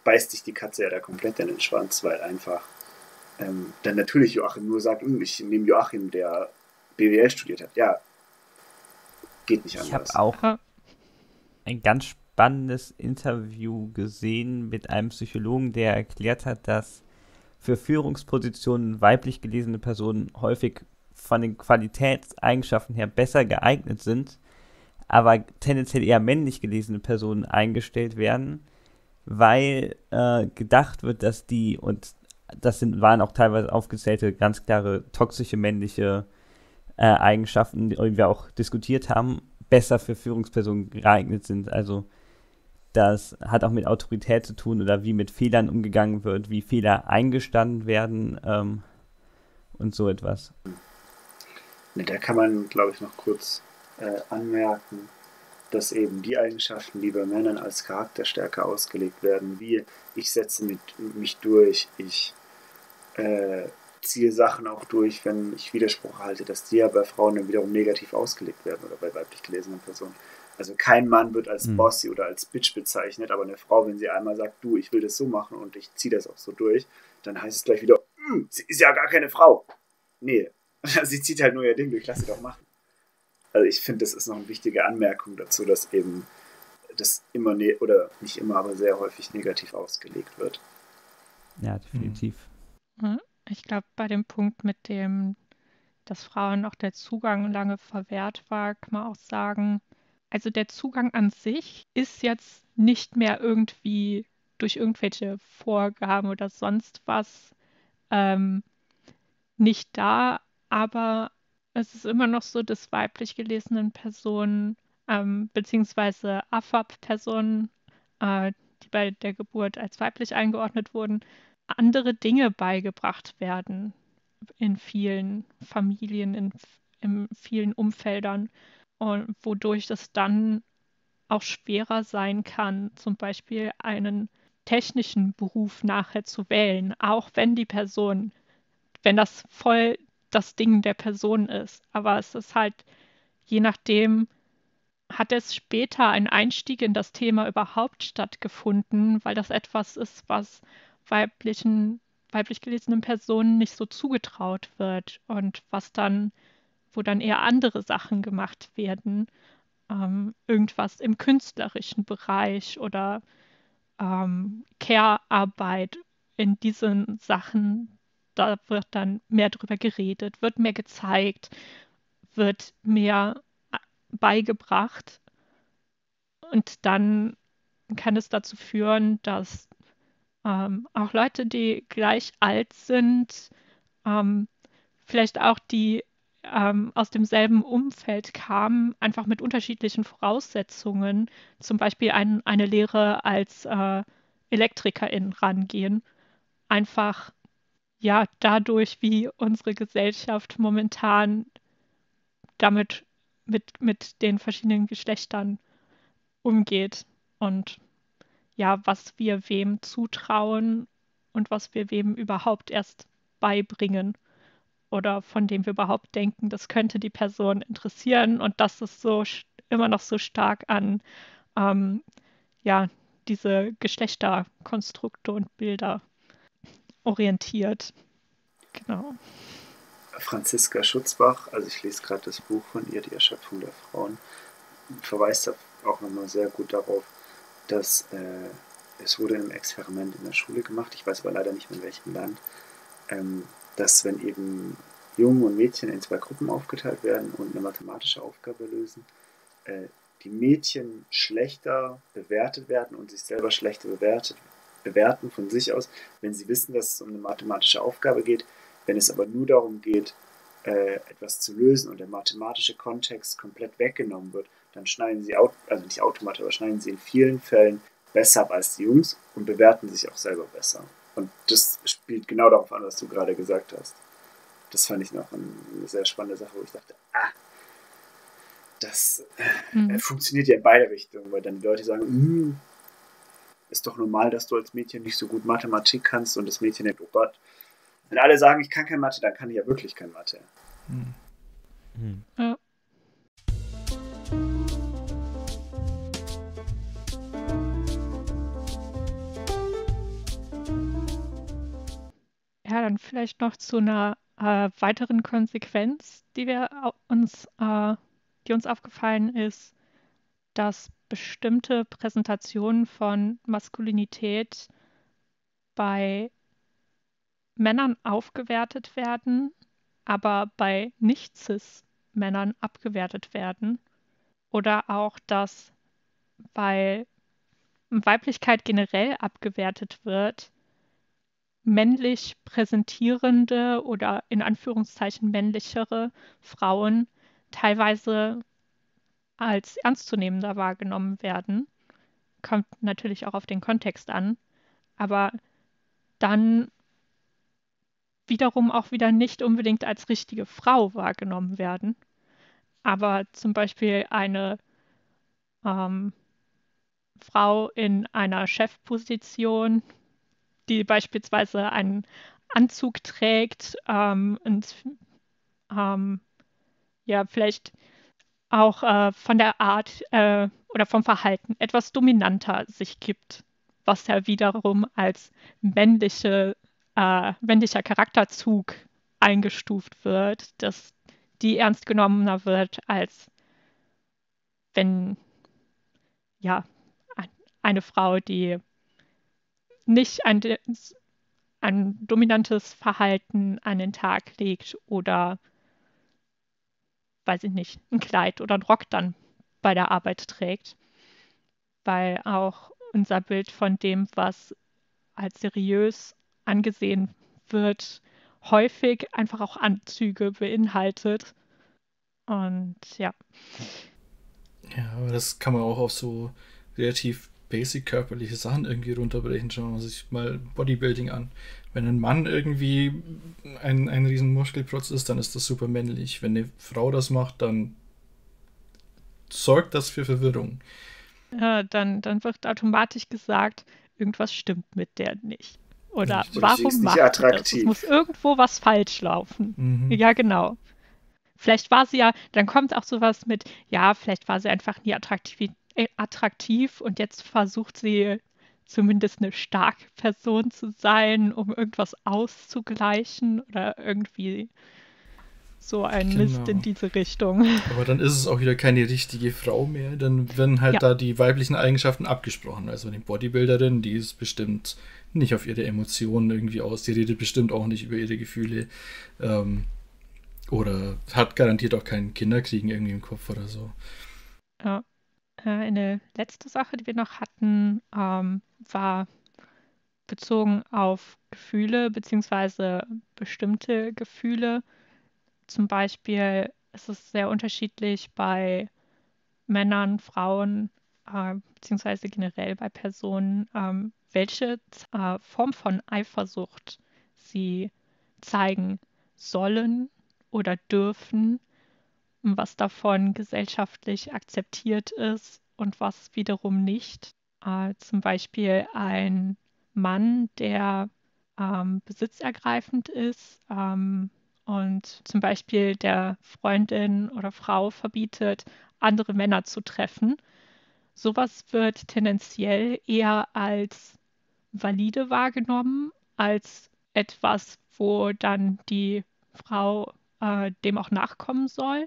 beißt sich die Katze ja da komplett in den Schwanz, weil einfach ähm, dann natürlich Joachim nur sagt, ich nehme Joachim, der B W L studiert hat. Ja, geht nicht anders. Ich habe auch ein ganz spannendes Interview gesehen mit einem Psychologen, der erklärt hat, dass für Führungspositionen weiblich gelesene Personen häufig von den Qualitätseigenschaften her besser geeignet sind, aber tendenziell eher männlich gelesene Personen eingestellt werden, weil äh, gedacht wird, dass die, und das sind, waren auch teilweise aufgezählte ganz klare toxische männliche äh, Eigenschaften, die wir auch diskutiert haben, besser für Führungspersonen geeignet sind. Also das hat auch mit Autorität zu tun oder wie mit Fehlern umgegangen wird, wie Fehler eingestanden werden ähm, und so etwas. Ne, da kann man, glaube ich, noch kurz äh, anmerken, dass eben die Eigenschaften, die bei Männern als Charakterstärke ausgelegt werden, wie ich setze mit, mich durch, ich äh, ziehe Sachen auch durch, wenn ich Widerspruch halte, dass die ja bei Frauen dann wiederum negativ ausgelegt werden oder bei weiblich gelesenen Personen. Also kein Mann wird als mhm. Bossy oder als Bitch bezeichnet, aber eine Frau, wenn sie einmal sagt, du, ich will das so machen und ich ziehe das auch so durch, dann heißt es gleich wieder, sie ist ja gar keine Frau. Nee, sie zieht halt nur ihr Ding durch, lass sie doch machen. Also ich finde, das ist noch eine wichtige Anmerkung dazu, dass eben das immer, ne oder nicht immer, aber sehr häufig negativ ausgelegt wird. Ja, definitiv. Mhm. Ich glaube, bei dem Punkt mit dem, dass Frauen auch der Zugang lange verwehrt war, kann man auch sagen, also der Zugang an sich ist jetzt nicht mehr irgendwie durch irgendwelche Vorgaben oder sonst was ähm, nicht da, aber es ist immer noch so, dass weiblich gelesenen Personen ähm, beziehungsweise A F A P-Personen, äh, die bei der Geburt als weiblich eingeordnet wurden, andere Dinge beigebracht werden in vielen Familien, in, in vielen Umfeldern, und wodurch das dann auch schwerer sein kann, zum Beispiel einen technischen Beruf nachher zu wählen, auch wenn die Person, wenn das voll das Ding der Person ist. Aber es ist halt, je nachdem, hat es später ein Einstieg in das Thema überhaupt stattgefunden, weil das etwas ist, was weiblichen, weiblich gelesenen Personen nicht so zugetraut wird und was dann, wo dann eher andere Sachen gemacht werden, ähm, irgendwas im künstlerischen Bereich oder ähm, Care-Arbeit, in diesen Sachen, da wird dann mehr drüber geredet, wird mehr gezeigt, wird mehr beigebracht und dann kann es dazu führen, dass Ähm, auch Leute, die gleich alt sind, ähm, vielleicht auch die ähm, aus demselben Umfeld kamen, einfach mit unterschiedlichen Voraussetzungen, zum Beispiel ein, eine Lehre als äh, ElektrikerInnen rangehen, einfach ja dadurch, wie unsere Gesellschaft momentan damit mit, mit den verschiedenen Geschlechtern umgeht und ja, was wir wem zutrauen und was wir wem überhaupt erst beibringen oder von dem wir überhaupt denken, das könnte die Person interessieren, und das ist so immer noch so stark an ähm, ja, diese Geschlechterkonstrukte und Bilder orientiert. Genau. Franziska Schutzbach, also ich lese gerade das Buch von ihr, Die Erschöpfung der Frauen, verweist auch nochmal sehr gut darauf, dass äh, es wurde im Experiment in der Schule gemacht, ich weiß aber leider nicht mehr in welchem Land, ähm, dass wenn eben Jungen und Mädchen in zwei Gruppen aufgeteilt werden und eine mathematische Aufgabe lösen, äh, die Mädchen schlechter bewertet werden und sich selber schlechter bewertet, bewerten von sich aus, wenn sie wissen, dass es um eine mathematische Aufgabe geht, wenn es aber nur darum geht, äh, etwas zu lösen und der mathematische Kontext komplett weggenommen wird, dann schneiden sie, also nicht automatisch, aber schneiden sie in vielen Fällen besser ab als die Jungs und bewerten sich auch selber besser. Und das spielt genau darauf an, was du gerade gesagt hast. Das fand ich noch eine sehr spannende Sache, wo ich dachte, ah, das mhm. funktioniert ja in beide Richtungen, weil dann die Leute sagen, ist doch normal, dass du als Mädchen nicht so gut Mathematik kannst, und das Mädchen denkt, oh Gott, wenn alle sagen, ich kann kein Mathe, dann kann ich ja wirklich kein Mathe. Mhm. Mhm. Ja. Ja, dann vielleicht noch zu einer äh, weiteren Konsequenz, die wir uns, äh, die uns aufgefallen ist, dass bestimmte Präsentationen von Maskulinität bei Männern aufgewertet werden, aber bei Nicht-Cis-Männern abgewertet werden. Oder auch, dass bei Weiblichkeit generell abgewertet wird, männlich präsentierende oder in Anführungszeichen männlichere Frauen teilweise als ernstzunehmender wahrgenommen werden. Kommt natürlich auch auf den Kontext an. Aber dann wiederum auch wieder nicht unbedingt als richtige Frau wahrgenommen werden. Aber zum Beispiel eine ähm, Frau in einer Chefposition, die beispielsweise einen Anzug trägt ähm, und ähm, ja vielleicht auch äh, von der Art äh, oder vom Verhalten etwas dominanter sich gibt, was ja wiederum als männliche, äh, männlicher Charakterzug eingestuft wird, dass die ernst genommener wird, als wenn ja eine Frau, die nicht ein, ein dominantes Verhalten an den Tag legt oder, weiß ich nicht, ein Kleid oder ein Rock dann bei der Arbeit trägt. Weil auch unser Bild von dem, was als seriös angesehen wird, häufig einfach auch Anzüge beinhaltet. Und ja. Ja, aber das kann man auch auf so relativ basic körperliche Sachen irgendwie runterbrechen. Schauen wir sich mal Bodybuilding an. Wenn ein Mann irgendwie ein, ein riesen Muskelprotz ist, dann ist das super männlich. Wenn eine Frau das macht, dann sorgt das für Verwirrung. Ja, dann, dann wird automatisch gesagt, irgendwas stimmt mit der nicht. Oder richtig, warum macht attraktiv. Das? Es muss irgendwo was falsch laufen. Mhm. Ja, genau. Vielleicht war sie ja, dann kommt auch sowas mit, ja, vielleicht war sie einfach nie attraktiv, attraktiv und jetzt versucht sie zumindest eine starke Person zu sein, um irgendwas auszugleichen oder irgendwie so ein genau. Mist in diese Richtung. Aber dann ist es auch wieder keine richtige Frau mehr, dann werden halt ja. da die weiblichen Eigenschaften abgesprochen. Also die Bodybuilderin, die ist bestimmt nicht auf ihre Emotionen irgendwie aus, die redet bestimmt auch nicht über ihre Gefühle ähm, oder hat garantiert auch keinen Kinderkriegen irgendwie im Kopf oder so. Ja. Eine letzte Sache, die wir noch hatten, ähm, war bezogen auf Gefühle bzw. bestimmte Gefühle. Zum Beispiel ist es sehr unterschiedlich bei Männern, Frauen äh, bzw. generell bei Personen, ähm, welche äh, Form von Eifersucht sie zeigen sollen oder dürfen, was davon gesellschaftlich akzeptiert ist und was wiederum nicht. Äh, zum Beispiel ein Mann, der ähm, besitzergreifend ist ähm, und zum Beispiel der Freundin oder Frau verbietet, andere Männer zu treffen. Sowas wird tendenziell eher als valide wahrgenommen, als etwas, wo dann die Frau äh, dem auch nachkommen soll.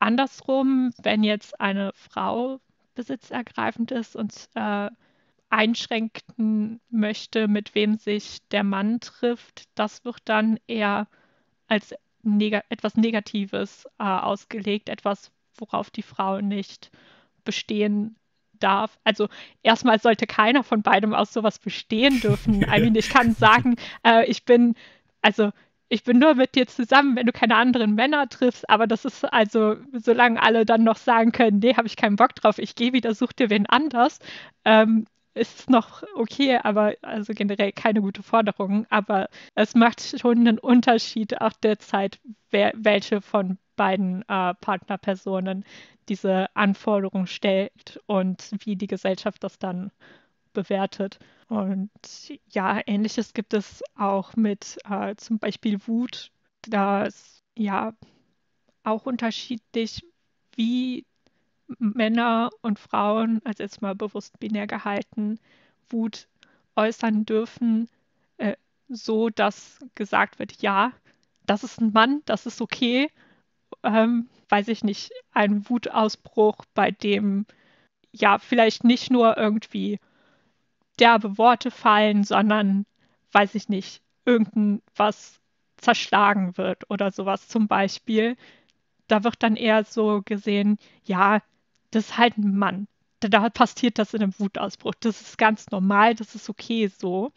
Andersrum, wenn jetzt eine Frau besitzergreifend ist und äh, einschränken möchte, mit wem sich der Mann trifft, das wird dann eher als neg etwas Negatives äh, ausgelegt, etwas, worauf die Frau nicht bestehen darf. Also erstmal sollte keiner von beidem aus sowas bestehen dürfen. I mean, ich kann sagen, äh, ich bin, also ich bin nur mit dir zusammen, wenn du keine anderen Männer triffst, aber das ist also, solange alle dann noch sagen können, nee, habe ich keinen Bock drauf, ich gehe wieder, such dir wen anders, ähm, ist es noch okay, aber also generell keine gute Forderung, aber es macht schon einen Unterschied auch derzeit, wer, welche von beiden äh, Partnerpersonen diese Anforderung stellt und wie die Gesellschaft das dann bewertet. Und ja, Ähnliches gibt es auch mit äh, zum Beispiel Wut. Da ist ja auch unterschiedlich, wie Männer und Frauen, also jetzt mal bewusst binär gehalten, Wut äußern dürfen, äh, so dass gesagt wird, ja, das ist ein Mann, das ist okay. Ähm, weiß ich nicht, ein Wutausbruch, bei dem ja vielleicht nicht nur irgendwie derbe Worte fallen, sondern, weiß ich nicht, irgendwas zerschlagen wird oder sowas zum Beispiel. Da wird dann eher so gesehen, ja, das ist halt ein Mann. Da passiert das in einem Wutausbruch. Das ist ganz normal, das ist okay so.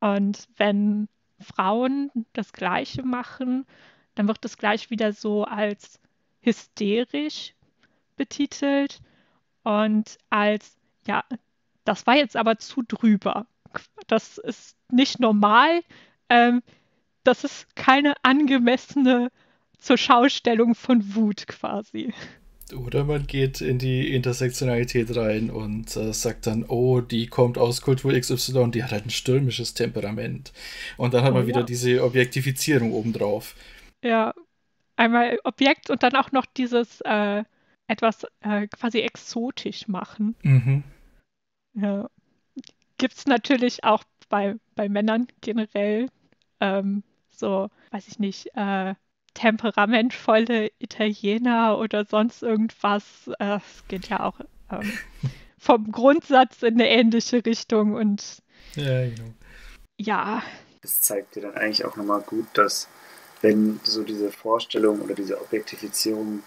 Und wenn Frauen das Gleiche machen, dann wird das gleich wieder so als hysterisch betitelt und als, ja, das war jetzt aber zu drüber. Das ist nicht normal. Ähm, das ist keine angemessene Zurschaustellung von Wut quasi. Oder man geht in die Intersektionalität rein und äh, sagt dann, oh, die kommt aus Kultur X Y und die hat halt ein stürmisches Temperament. Und dann hat man oh, wieder ja. diese Objektifizierung obendrauf. Ja, einmal Objekt und dann auch noch dieses äh, etwas äh, quasi exotisch machen. Mhm. Ja. Gibt es natürlich auch bei, bei Männern generell ähm, so, weiß ich nicht, äh, temperamentvolle Italiener oder sonst irgendwas. Äh, es geht ja auch ähm, vom Grundsatz in eine ähnliche Richtung und ja, genau. Ja. Das zeigt dir dann eigentlich auch nochmal gut, dass wenn so diese Vorstellung oder diese Objektifizierung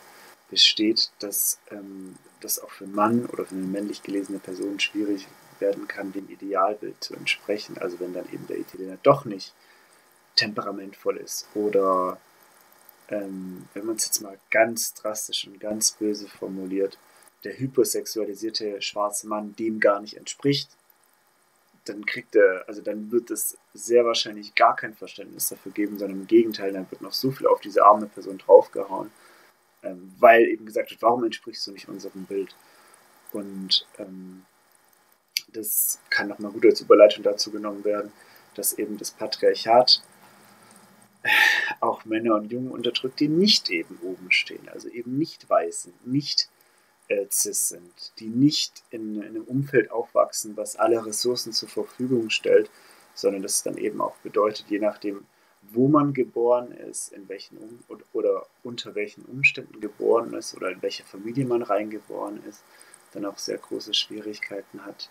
besteht, dass ähm, das auch für einen Mann oder für eine männlich gelesene Person schwierig werden kann, dem Idealbild zu entsprechen. Also wenn dann eben der Italiener doch nicht temperamentvoll ist oder Ähm, wenn man es jetzt mal ganz drastisch und ganz böse formuliert, der hypersexualisierte schwarze Mann dem gar nicht entspricht, dann kriegt er, also dann wird es sehr wahrscheinlich gar kein Verständnis dafür geben, sondern im Gegenteil, dann wird noch so viel auf diese arme Person draufgehauen, ähm, weil eben gesagt wird, warum entsprichst du nicht unserem Bild? Und ähm, das kann nochmal gut als Überleitung dazu genommen werden, dass eben das Patriarchat auch Männer und Jungen unterdrückt, die nicht eben oben stehen, also eben nicht weiß sind, nicht äh, cis sind, die nicht in, in einem Umfeld aufwachsen, was alle Ressourcen zur Verfügung stellt, sondern das dann eben auch bedeutet, je nachdem, wo man geboren ist, in welchen um oder unter welchen Umständen geboren ist oder in welche Familie man reingeboren ist, dann auch sehr große Schwierigkeiten hat,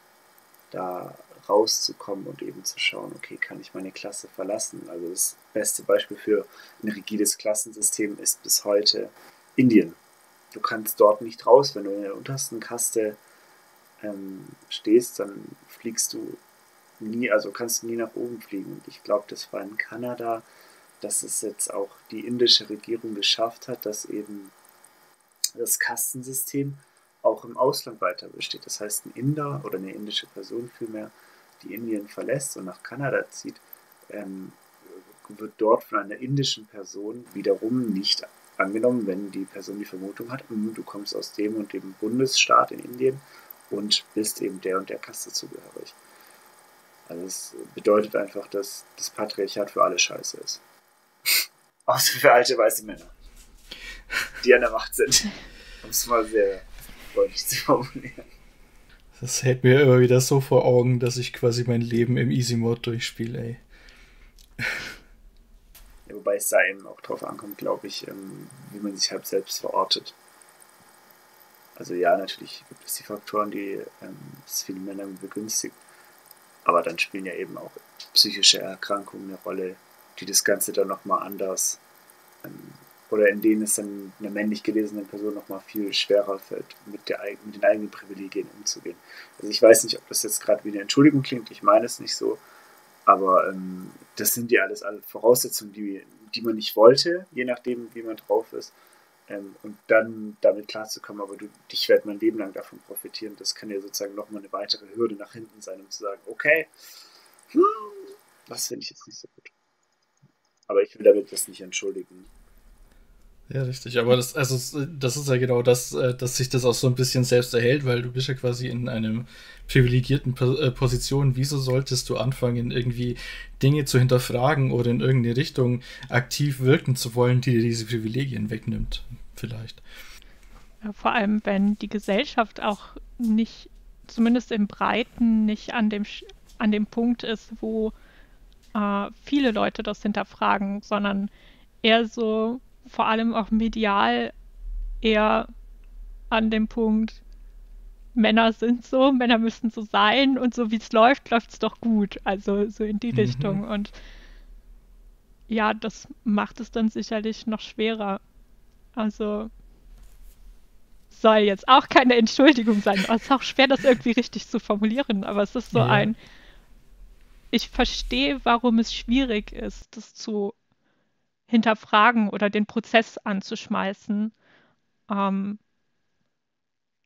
da rauszukommen und eben zu schauen, okay, kann ich meine Klasse verlassen? Also das beste Beispiel für ein rigides Klassensystem ist bis heute Indien. Du kannst dort nicht raus. Wenn du in der untersten Kaste ähm, stehst, dann fliegst du nie, also kannst du nie nach oben fliegen. Und ich glaube, das war in Kanada, dass es jetzt auch die indische Regierung geschafft hat, dass eben das Kastensystem auch im Ausland weiter besteht. Das heißt, ein Inder oder eine indische Person vielmehr, die Indien verlässt und nach Kanada zieht, ähm, wird dort von einer indischen Person wiederum nicht angenommen, wenn die Person die Vermutung hat, du kommst aus dem und dem Bundesstaat in Indien und bist eben der und der Kaste zugehörig. Also es bedeutet einfach, dass das Patriarchat für alle scheiße ist. Außer für alte weiße Männer, die an der Macht sind. Um es mal sehr deutlich zu formulieren. Das hält mir immer wieder so vor Augen, dass ich quasi mein Leben im Easy-Mode durchspiele, ey. Ja, wobei es da eben auch drauf ankommt, glaube ich, wie man sich halt selbst verortet. Also ja, natürlich gibt es die Faktoren, die es vielen Männern begünstigen, aber dann spielen ja eben auch psychische Erkrankungen eine Rolle, die das Ganze dann nochmal anders, oder in denen es dann einer männlich gelesenen Person nochmal viel schwerer fällt, mit, der, mit den eigenen Privilegien umzugehen. Also ich weiß nicht, ob das jetzt gerade wie eine Entschuldigung klingt, ich meine es nicht so, aber ähm, das sind ja alles alle Voraussetzungen, die, die man nicht wollte, je nachdem, wie man drauf ist, ähm, und dann damit klarzukommen, aber du, ich werde mein Leben lang davon profitieren, das kann ja sozusagen nochmal eine weitere Hürde nach hinten sein, um zu sagen, okay, hm, das finde ich jetzt nicht so gut. Aber ich will damit das nicht entschuldigen. Ja, richtig, aber das, also das ist ja genau das, dass sich das auch so ein bisschen selbst erhält, weil du bist ja quasi in einer privilegierten Position. Wieso solltest du anfangen, irgendwie Dinge zu hinterfragen oder in irgendeine Richtung aktiv wirken zu wollen, die dir diese Privilegien wegnimmt, vielleicht? Vor allem, wenn die Gesellschaft auch nicht, zumindest im Breiten, nicht an dem, an dem Punkt ist, wo äh, viele Leute das hinterfragen, sondern eher so vor allem auch medial eher an dem Punkt, Männer sind so, Männer müssen so sein und so wie es läuft, läuft es doch gut. Also so in die mhm. Richtung. Und ja, das macht es dann sicherlich noch schwerer. Also soll jetzt auch keine Entschuldigung sein. Es ist auch schwer, das irgendwie richtig zu formulieren, aber es ist so ja. ein, ich verstehe, warum es schwierig ist, das zu hinterfragen oder den Prozess anzuschmeißen, ähm,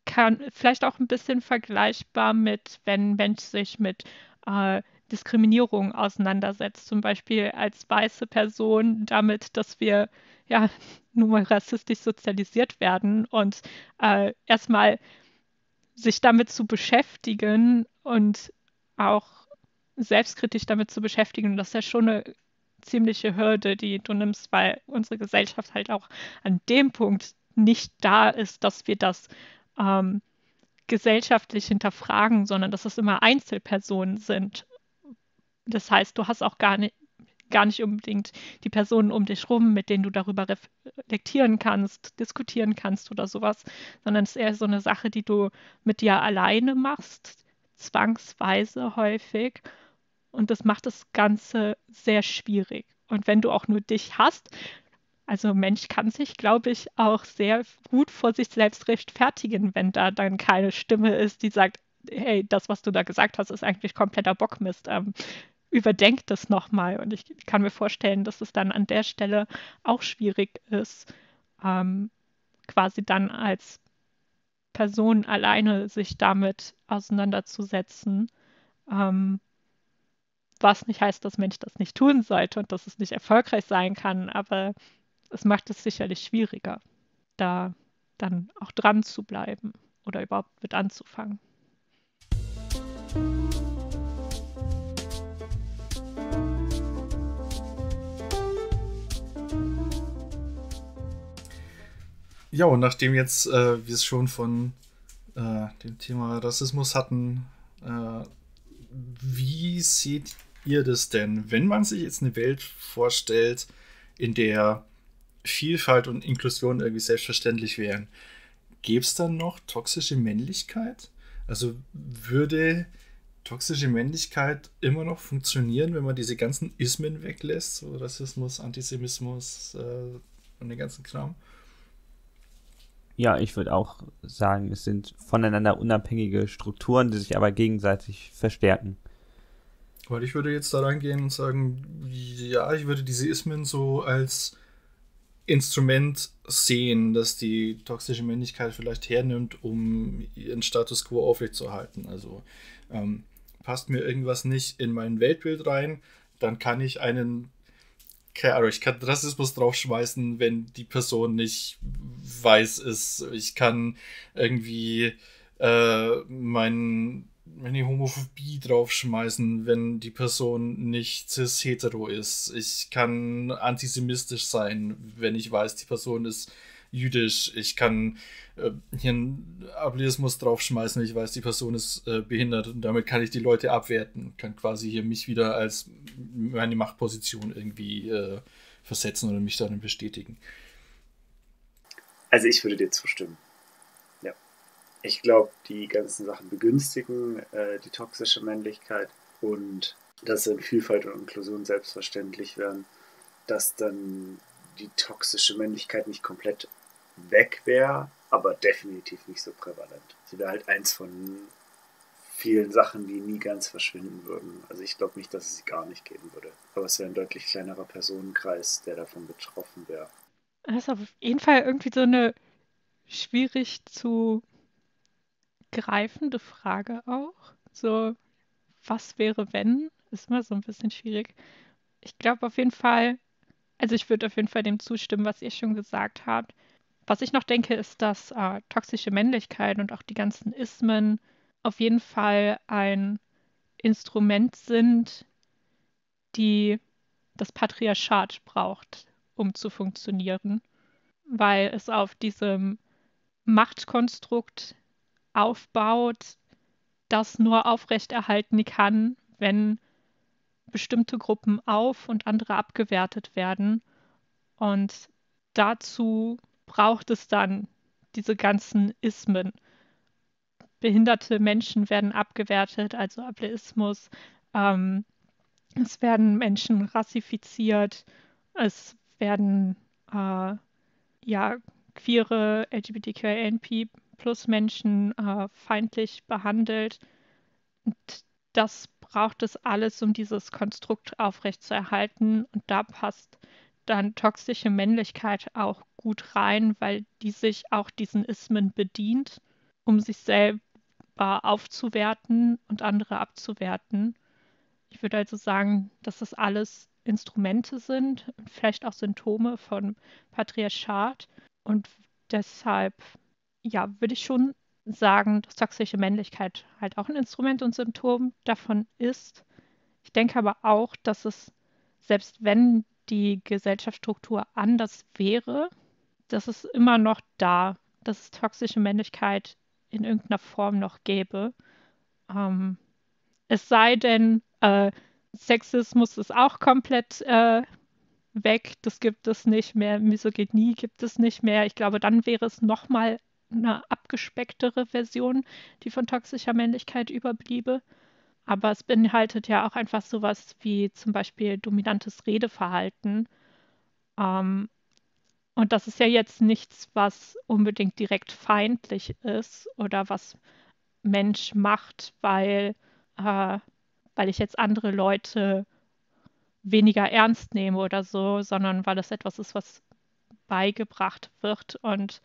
kann vielleicht auch ein bisschen vergleichbar mit, wenn ein Mensch sich mit äh, Diskriminierung auseinandersetzt, zum Beispiel als weiße Person damit, dass wir ja nun mal rassistisch sozialisiert werden, und äh, erstmal sich damit zu beschäftigen und auch selbstkritisch damit zu beschäftigen, das ist ja schon eine ziemliche Hürde, die du nimmst, weil unsere Gesellschaft halt auch an dem Punkt nicht da ist, dass wir das ähm, gesellschaftlich hinterfragen, sondern dass es immer Einzelpersonen sind. Das heißt, du hast auch gar nicht, gar nicht unbedingt die Personen um dich rum, mit denen du darüber reflektieren kannst, diskutieren kannst oder sowas, sondern es ist eher so eine Sache, die du mit dir alleine machst, zwangsweise häufig. Und das macht das Ganze sehr schwierig. Und wenn du auch nur dich hast, also Mensch kann sich, glaube ich, auch sehr gut vor sich selbst rechtfertigen, wenn da dann keine Stimme ist, die sagt, hey, das, was du da gesagt hast, ist eigentlich kompletter Bockmist. Ähm, überdenk das nochmal. Und ich kann mir vorstellen, dass es dann an der Stelle auch schwierig ist, ähm, quasi dann als Person alleine sich damit auseinanderzusetzen. Ähm, was nicht heißt, dass Mensch das nicht tun sollte und dass es nicht erfolgreich sein kann, aber es macht es sicherlich schwieriger, da dann auch dran zu bleiben oder überhaupt mit anzufangen. Ja, und nachdem jetzt äh, wir es schon von äh, dem Thema Rassismus hatten, äh, wie seht ihr das denn, wenn man sich jetzt eine Welt vorstellt, in der Vielfalt und Inklusion irgendwie selbstverständlich wären? Gäbe es dann noch toxische Männlichkeit? Also würde toxische Männlichkeit immer noch funktionieren, wenn man diese ganzen Ismen weglässt? So Rassismus, Antisemitismus äh, und den ganzen Kram? Ja, ich würde auch sagen, es sind voneinander unabhängige Strukturen, die sich aber gegenseitig verstärken. Weil ich würde jetzt da reingehen und sagen, ja, ich würde diese Ismen so als Instrument sehen, dass die toxische Männlichkeit vielleicht hernimmt, um ihren Status quo aufrechtzuerhalten. Also ähm, passt mir irgendwas nicht in mein Weltbild rein, dann kann ich einen, keine Ahnung, ich kann Rassismus draufschmeißen, wenn die Person nicht weiß ist. Ich kann irgendwie äh, mein, meine Homophobie draufschmeißen, wenn die Person nicht cis-hetero ist. Ich kann antisemitisch sein, wenn ich weiß, die Person ist jüdisch. Ich kann äh, hier einen Ableismus draufschmeißen, wenn ich weiß, die Person ist äh, behindert. Und damit kann ich die Leute abwerten. Kann quasi hier mich wieder als meine Machtposition irgendwie äh, versetzen oder mich darin bestätigen. Also ich würde dir zustimmen. Ja. Ich glaube, die ganzen Sachen begünstigen äh, die toxische Männlichkeit, und dass in Vielfalt und Inklusion selbstverständlich werden, dass dann die toxische Männlichkeit nicht komplett weg wäre, aber definitiv nicht so prävalent. Sie wäre halt eins von vielen Sachen, die nie ganz verschwinden würden. Also ich glaube nicht, dass es sie gar nicht geben würde. Aber es wäre ein deutlich kleinerer Personenkreis, der davon betroffen wäre. Das ist auf jeden Fall irgendwie so eine schwierig zu greifende Frage auch. So, was wäre, wenn? Ist immer so ein bisschen schwierig. Ich glaube auf jeden Fall, also ich würde auf jeden Fall dem zustimmen, was ihr schon gesagt habt. Was ich noch denke, ist, dass äh, toxische Männlichkeit und auch die ganzen Ismen auf jeden Fall ein Instrument sind, die das Patriarchat braucht, um zu funktionieren, weil es auf diesem Machtkonstrukt aufbaut, das nur aufrechterhalten kann, wenn bestimmte Gruppen auf und andere abgewertet werden. Und dazu braucht es dann diese ganzen Ismen. Behinderte Menschen werden abgewertet, also Ableismus. Ähm, es werden Menschen rassifiziert. Es werden äh, ja, queere L G B T Q I A N P plus Menschen äh, feindlich behandelt. Und das braucht es alles, um dieses Konstrukt aufrechtzuerhalten. Und da passt dann toxische Männlichkeit auch gut rein, weil die sich auch diesen Ismen bedient, um sich selber aufzuwerten und andere abzuwerten. Ich würde also sagen, dass das alles Instrumente sind, vielleicht auch Symptome von Patriarchat. Und deshalb, ja, würde ich schon sagen, dass toxische Männlichkeit halt auch ein Instrument und Symptom davon ist. Ich denke aber auch, dass es, selbst wenn die Gesellschaftsstruktur anders wäre, dass es immer noch da, dass es toxische Männlichkeit in irgendeiner Form noch gäbe. Ähm, es sei denn, äh, Sexismus ist auch komplett äh, weg, das gibt es nicht mehr, Misogynie gibt es nicht mehr. Ich glaube, dann wäre es nochmal eine abgespecktere Version, die von toxischer Männlichkeit überbliebe. Aber es beinhaltet ja auch einfach sowas wie zum Beispiel dominantes Redeverhalten. Ähm, und das ist ja jetzt nichts, was unbedingt direkt feindlich ist oder was Mensch macht, weil, äh, weil ich jetzt andere Leute weniger ernst nehme oder so, sondern weil das etwas ist, was beigebracht wird. Und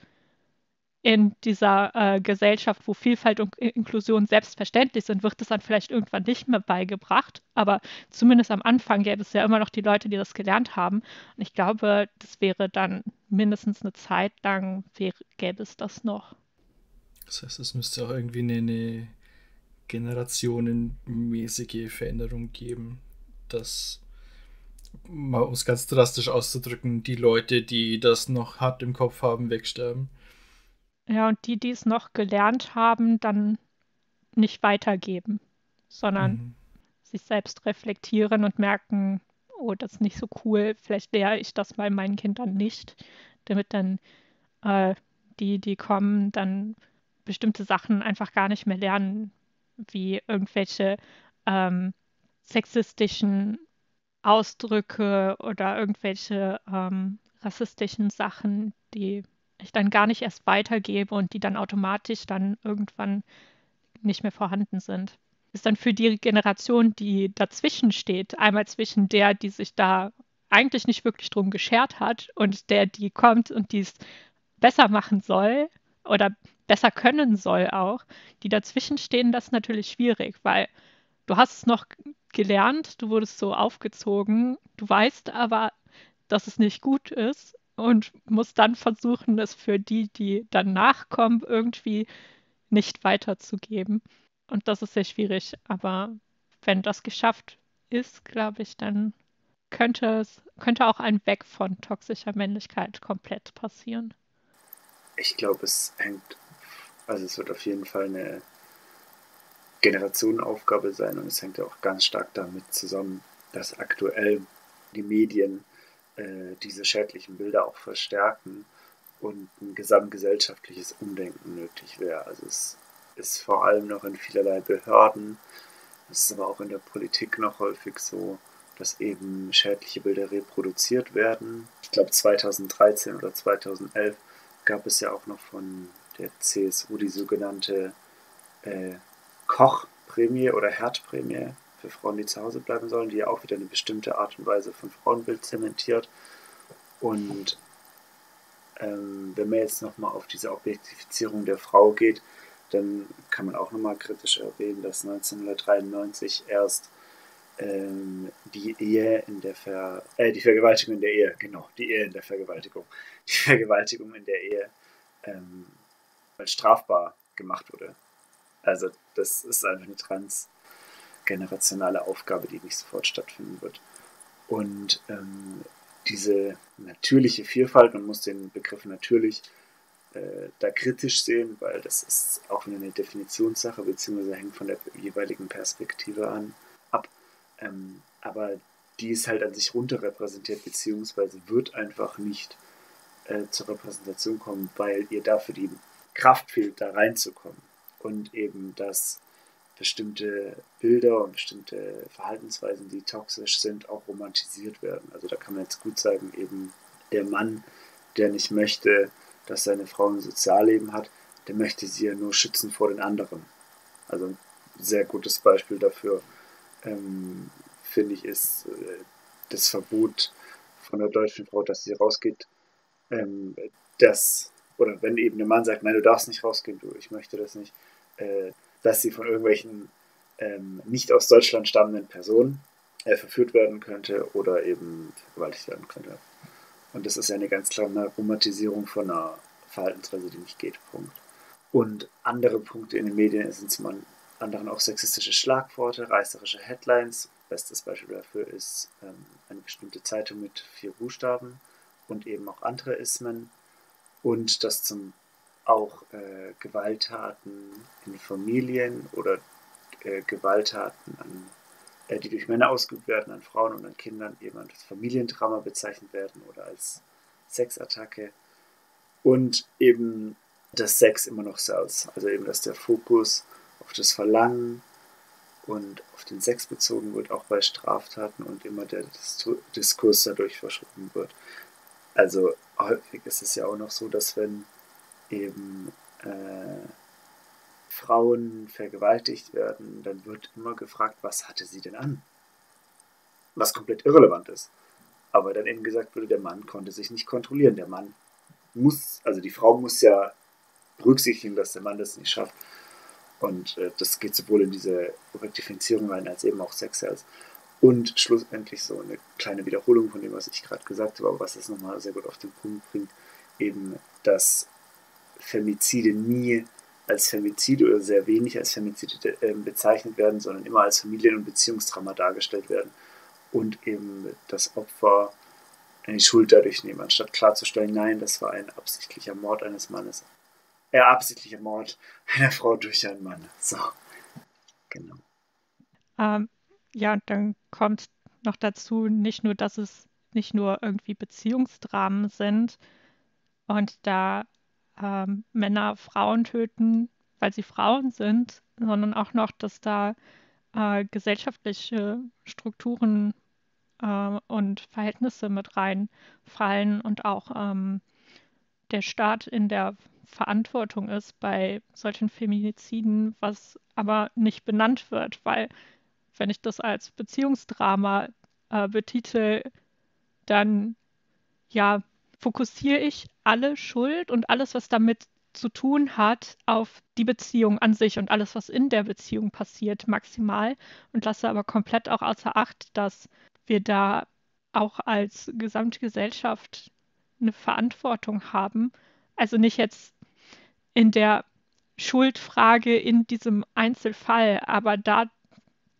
in dieser äh, Gesellschaft, wo Vielfalt und Inklusion selbstverständlich sind, wird es dann vielleicht irgendwann nicht mehr beigebracht. Aber zumindest am Anfang gäbe es ja immer noch die Leute, die das gelernt haben. Und ich glaube, das wäre dann mindestens eine Zeit lang, wär, gäbe es das noch. Das heißt, es müsste auch irgendwie eine, eine generationenmäßige Veränderung geben, dass, mal um es ganz drastisch auszudrücken, die Leute, die das noch hart im Kopf haben, wegsterben. Ja, und die, die es noch gelernt haben, dann nicht weitergeben, sondern mhm. sich selbst reflektieren und merken, oh, das ist nicht so cool, vielleicht lehre ich das bei meinen Kindern nicht, damit dann äh, die, die kommen, dann bestimmte Sachen einfach gar nicht mehr lernen, wie irgendwelche ähm, sexistischen Ausdrücke oder irgendwelche ähm, rassistischen Sachen, die ich dann gar nicht erst weitergebe und die dann automatisch dann irgendwann nicht mehr vorhanden sind. Ist dann für die Generation, die dazwischen steht, einmal zwischen der, die sich da eigentlich nicht wirklich drum geschert hat und der, die kommt und die es besser machen soll oder besser können soll auch, die dazwischen stehen, das ist natürlich schwierig, weil du hast es noch gelernt, du wurdest so aufgezogen, du weißt aber, dass es nicht gut ist, und muss dann versuchen, es für die, die danach kommen, irgendwie nicht weiterzugeben. Und das ist sehr schwierig. Aber wenn das geschafft ist, glaube ich, dann könnte es könnte auch ein Weg von toxischer Männlichkeit komplett passieren. Ich glaube, es hängt, also es wird auf jeden Fall eine Generationenaufgabe sein. Und es hängt ja auch ganz stark damit zusammen, dass aktuell die Medien diese schädlichen Bilder auch verstärken und ein gesamtgesellschaftliches Umdenken nötig wäre. Also es ist vor allem noch in vielerlei Behörden, es ist aber auch in der Politik noch häufig so, dass eben schädliche Bilder reproduziert werden. Ich glaube zweitausenddreizehn oder zweitausendelf gab es ja auch noch von der C S U die sogenannte äh, Koch-Prämie oder Herd-Prämie für Frauen, die zu Hause bleiben sollen, die ja auch wieder eine bestimmte Art und Weise von Frauenbild zementiert. Und ähm, wenn man jetzt nochmal auf diese Objektifizierung der Frau geht, dann kann man auch nochmal kritisch erwähnen, dass neunzehnhundertdreiundneunzig erst ähm, die Ehe in der Ver äh, die Vergewaltigung in der Ehe, genau, die Ehe in der Vergewaltigung, die Vergewaltigung in der Ehe ähm, als strafbar gemacht wurde. Also das ist einfach eine Trans- generationale Aufgabe, die nicht sofort stattfinden wird. Und ähm, diese natürliche Vielfalt, man muss den Begriff natürlich äh, da kritisch sehen, weil das ist auch wieder eine Definitionssache, beziehungsweise hängt von der jeweiligen Perspektive an, ab. Ähm, aber die ist halt an sich runterrepräsentiert, beziehungsweise wird einfach nicht äh, zur Repräsentation kommen, weil ihr dafür die Kraft fehlt, da reinzukommen. Und eben das bestimmte Bilder und bestimmte Verhaltensweisen, die toxisch sind, auch romantisiert werden. Also da kann man jetzt gut sagen, eben der Mann, der nicht möchte, dass seine Frau ein Sozialleben hat, der möchte sie ja nur schützen vor den anderen. Also ein sehr gutes Beispiel dafür, ähm, finde ich, ist äh, das Verbot von der deutschen Frau, dass sie rausgeht, ähm, das, oder wenn eben der Mann sagt, nein, du darfst nicht rausgehen, du, ich möchte das nicht, äh, dass sie von irgendwelchen ähm, nicht aus Deutschland stammenden Personen äh, verführt werden könnte oder eben vergewaltigt werden könnte. Und das ist ja eine ganz klare Romantisierung von einer Verhaltensweise, die nicht geht. Punkt. Und andere Punkte in den Medien sind zum anderen auch sexistische Schlagworte, reißerische Headlines. Bestes Beispiel dafür ist ähm, eine bestimmte Zeitung mit vier Buchstaben und eben auch andere Ismen. Und dass zum auch äh, Gewalttaten in Familien oder äh, Gewalttaten, an, äh, die durch Männer ausgeübt werden, an Frauen und an Kindern, eben als Familiendrama bezeichnet werden oder als Sexattacke. Und eben, dass Sex immer noch sells, also eben, dass der Fokus auf das Verlangen und auf den Sex bezogen wird, auch bei Straftaten, und immer der Diskurs dadurch verschoben wird. Also häufig ist es ja auch noch so, dass wenn eben äh, Frauen vergewaltigt werden, dann wird immer gefragt, was hatte sie denn an? Was komplett irrelevant ist. Aber dann eben gesagt wurde, der Mann konnte sich nicht kontrollieren. Der Mann muss, also die Frau muss ja berücksichtigen, dass der Mann das nicht schafft. Und äh, das geht sowohl in diese Objektifizierung rein, als eben auch Sex-Sales. Und schlussendlich so eine kleine Wiederholung von dem, was ich gerade gesagt habe, aber was das nochmal sehr gut auf den Punkt bringt, eben, dass Femizide nie als Femizide oder sehr wenig als Femizide äh, bezeichnet werden, sondern immer als Familien- und Beziehungsdrama dargestellt werden und eben das Opfer die Schuld dadurch nehmen, anstatt klarzustellen, nein, das war ein absichtlicher Mord eines Mannes. Äh, absichtlicher Mord einer Frau durch einen Mann. So, genau. Ähm, ja, und dann kommt noch dazu, nicht nur, dass es nicht nur irgendwie Beziehungsdramen sind und da Ähm, Männer Frauen töten, weil sie Frauen sind, sondern auch noch, dass da äh, gesellschaftliche Strukturen äh, und Verhältnisse mit reinfallen und auch ähm, der Staat in der Verantwortung ist bei solchen Feminiziden, was aber nicht benannt wird, weil wenn ich das als Beziehungsdrama äh, betitel, dann ja, fokussiere ich alle Schuld und alles, was damit zu tun hat, auf die Beziehung an sich und alles, was in der Beziehung passiert, maximal, und lasse aber komplett auch außer Acht, dass wir da auch als Gesamtgesellschaft eine Verantwortung haben. Also nicht jetzt in der Schuldfrage in diesem Einzelfall, aber da,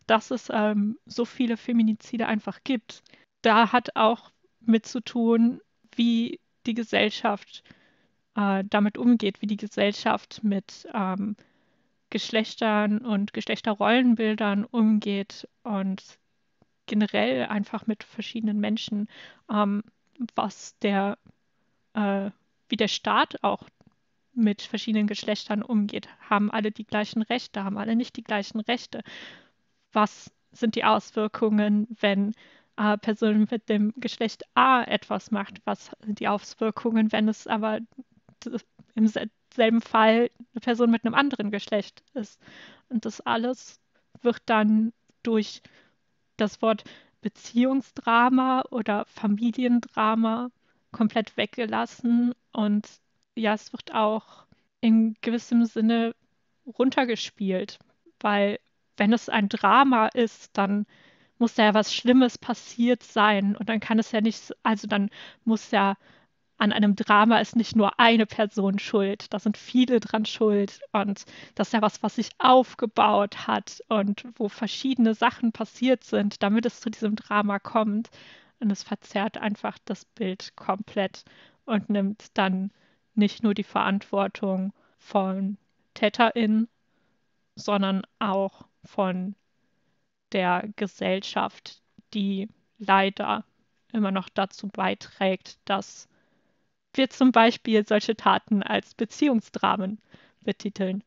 dass es ähm, so viele Feminizide einfach gibt, da hat auch mit zu tun, wie die Gesellschaft äh, damit umgeht, wie die Gesellschaft mit ähm, Geschlechtern und Geschlechterrollenbildern umgeht und generell einfach mit verschiedenen Menschen, ähm, was der, äh, wie der Staat auch mit verschiedenen Geschlechtern umgeht. Haben alle die gleichen Rechte, haben alle nicht die gleichen Rechte? Was sind die Auswirkungen, wenn Person mit dem Geschlecht A etwas macht? Was sind die Auswirkungen, wenn es aber im selben Fall eine Person mit einem anderen Geschlecht ist? Und das alles wird dann durch das Wort Beziehungsdrama oder Familiendrama komplett weggelassen. Und ja, es wird auch in gewissem Sinne runtergespielt, weil wenn es ein Drama ist, dann muss ja was Schlimmes passiert sein. Und dann kann es ja nicht, also dann muss ja an einem Drama ist nicht nur eine Person schuld. Da sind viele dran schuld. Und das ist ja was, was sich aufgebaut hat und wo verschiedene Sachen passiert sind, damit es zu diesem Drama kommt. Und es verzerrt einfach das Bild komplett und nimmt dann nicht nur die Verantwortung von TäterInnen, sondern auch von der Gesellschaft, die leider immer noch dazu beiträgt, dass wir zum Beispiel solche Taten als Beziehungsdramen betiteln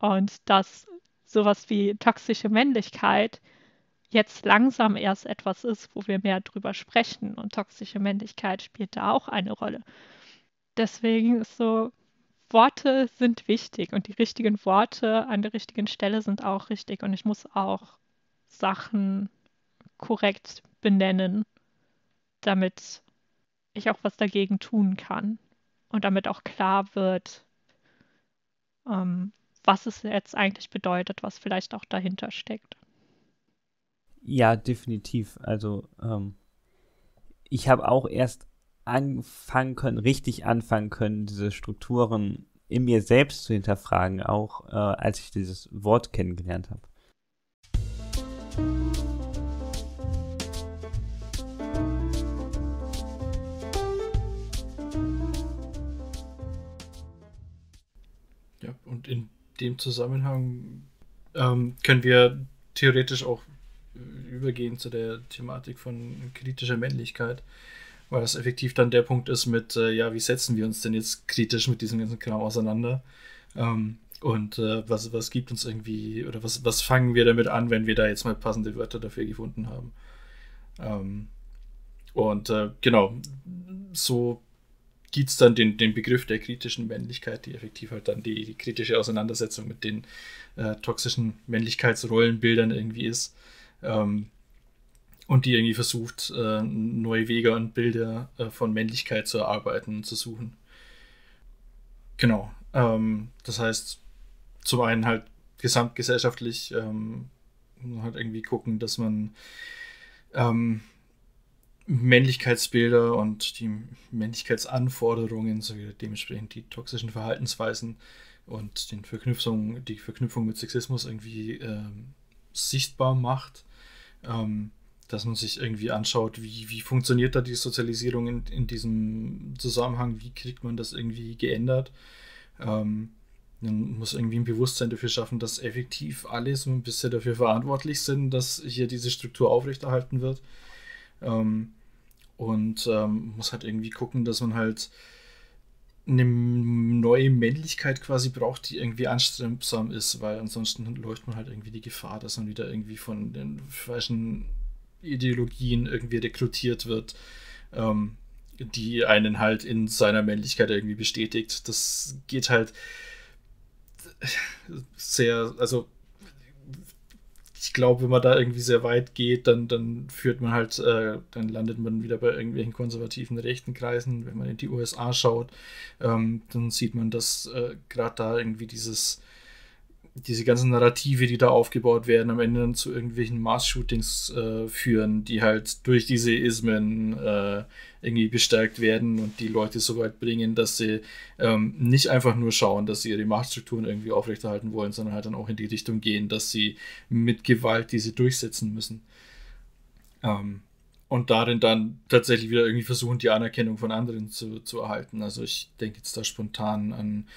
und dass sowas wie toxische Männlichkeit jetzt langsam erst etwas ist, wo wir mehr drüber sprechen, und toxische Männlichkeit spielt da auch eine Rolle. Deswegen ist so, Worte sind wichtig und die richtigen Worte an der richtigen Stelle sind auch richtig, und ich muss auch Sachen korrekt benennen, damit ich auch was dagegen tun kann und damit auch klar wird, ähm, was es jetzt eigentlich bedeutet, was vielleicht auch dahinter steckt. Ja, definitiv. Also ähm, ich habe auch erst anfangen können, richtig anfangen können, diese Strukturen in mir selbst zu hinterfragen, auch äh, als ich dieses Wort kennengelernt habe. Ja, und in dem Zusammenhang ähm, können wir theoretisch auch übergehen zu der Thematik von kritischer Männlichkeit, weil das effektiv dann der Punkt ist mit, äh, ja, wie setzen wir uns denn jetzt kritisch mit diesem ganzen Kram auseinander? Ähm, und äh, was, was gibt uns irgendwie, oder was, was fangen wir damit an, wenn wir da jetzt mal passende Wörter dafür gefunden haben? Ähm, und äh, genau, so gibt es dann den, den Begriff der kritischen Männlichkeit, die effektiv halt dann die, die kritische Auseinandersetzung mit den äh, toxischen Männlichkeitsrollenbildern irgendwie ist. Ähm, und die irgendwie versucht, äh, neue Wege und Bilder äh, von Männlichkeit zu erarbeiten und zu suchen. Genau. Ähm, das heißt, zum einen halt gesamtgesellschaftlich ähm, halt irgendwie gucken, dass man ähm, Männlichkeitsbilder und die Männlichkeitsanforderungen sowie dementsprechend die toxischen Verhaltensweisen und den Verknüpfung, die Verknüpfung mit Sexismus irgendwie ähm, sichtbar macht, ähm, dass man sich irgendwie anschaut, wie, wie funktioniert da die Sozialisierung in, in diesem Zusammenhang, wie kriegt man das irgendwie geändert. Ähm, man muss irgendwie ein Bewusstsein dafür schaffen, dass effektiv alle so ein bisschen dafür verantwortlich sind, dass hier diese Struktur aufrechterhalten wird. Ähm, und ähm, muss halt irgendwie gucken, dass man halt eine neue Männlichkeit quasi braucht, die irgendwie anstrebsam ist, weil ansonsten läuft man halt irgendwie die Gefahr, dass man wieder irgendwie von den falschen Ideologien irgendwie rekrutiert wird, ähm, die einen halt in seiner Männlichkeit irgendwie bestätigt. Das geht halt sehr, also ich glaube, wenn man da irgendwie sehr weit geht, dann, dann führt man halt, äh, dann landet man wieder bei irgendwelchen konservativen rechten Kreisen. Wenn man in die U S A schaut, ähm, dann sieht man, dass äh, gerade da irgendwie dieses, diese ganzen Narrative, die da aufgebaut werden, am Ende dann zu irgendwelchen Mass-Shootings äh, führen, die halt durch diese Ismen äh, irgendwie bestärkt werden und die Leute so weit bringen, dass sie ähm, nicht einfach nur schauen, dass sie ihre Machtstrukturen irgendwie aufrechterhalten wollen, sondern halt dann auch in die Richtung gehen, dass sie mit Gewalt diese durchsetzen müssen. Ähm, und darin dann tatsächlich wieder irgendwie versuchen, die Anerkennung von anderen zu, zu erhalten. Also ich denke jetzt da spontan an,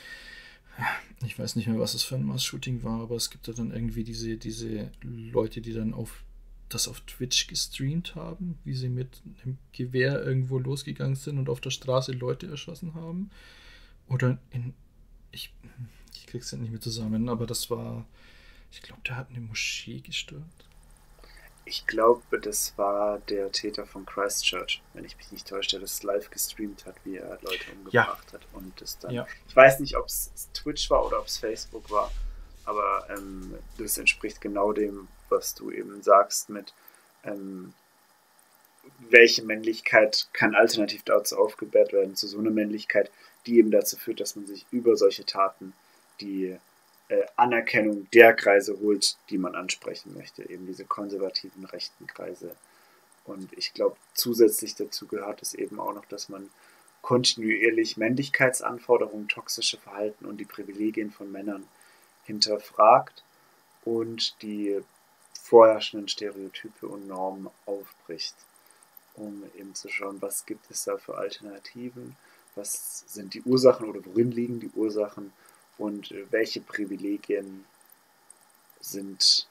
ich weiß nicht mehr, was das für ein Mass-Shooting war, aber es gibt da dann irgendwie diese, diese Leute, die dann auf das auf Twitch gestreamt haben, wie sie mit einem Gewehr irgendwo losgegangen sind und auf der Straße Leute erschossen haben. Oder in, ich, ich krieg's ja nicht mehr zusammen, aber das war, ich glaube, der hat eine Moschee gestürmt. Ich glaube, das war der Täter von Christchurch, wenn ich mich nicht täusche, der das live gestreamt hat, wie er Leute umgebracht ja. hat. Und das dann. Ja. Ich weiß nicht, ob es Twitch war oder ob es Facebook war, aber ähm, das entspricht genau dem, was du eben sagst, mit ähm, welche Männlichkeit kann alternativ dazu aufgebärt werden, zu so einer Männlichkeit, die eben dazu führt, dass man sich über solche Taten die Anerkennung der Kreise holt, die man ansprechen möchte, eben diese konservativen rechten Kreise. Und ich glaube, zusätzlich dazu gehört es eben auch noch, dass man kontinuierlich Männlichkeitsanforderungen, toxische Verhalten und die Privilegien von Männern hinterfragt und die vorherrschenden Stereotype und Normen aufbricht, um eben zu schauen, was gibt es da für Alternativen, was sind die Ursachen oder worin liegen die Ursachen, und welche Privilegien sind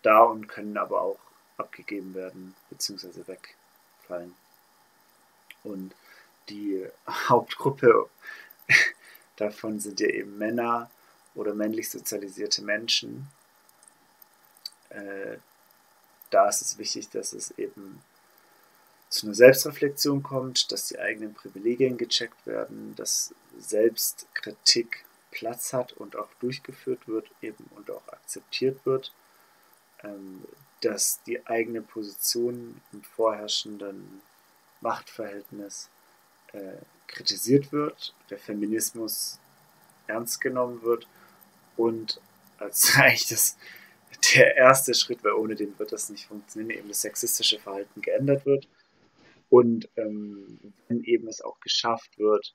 da und können aber auch abgegeben werden, beziehungsweise wegfallen. Und die Hauptgruppe davon sind ja eben Männer oder männlich sozialisierte Menschen. Äh, da ist es wichtig, dass es eben zu einer Selbstreflexion kommt, dass die eigenen Privilegien gecheckt werden, dass Selbstkritik Platz hat und auch durchgeführt wird eben und auch akzeptiert wird, ähm, dass die eigene Position im vorherrschenden Machtverhältnis äh, kritisiert wird, der Feminismus ernst genommen wird Und als eigentlich das, der erste Schritt, weil ohne den wird das nicht funktionieren, eben das sexistische Verhalten geändert wird. Und ähm, wenn eben es auch geschafft wird,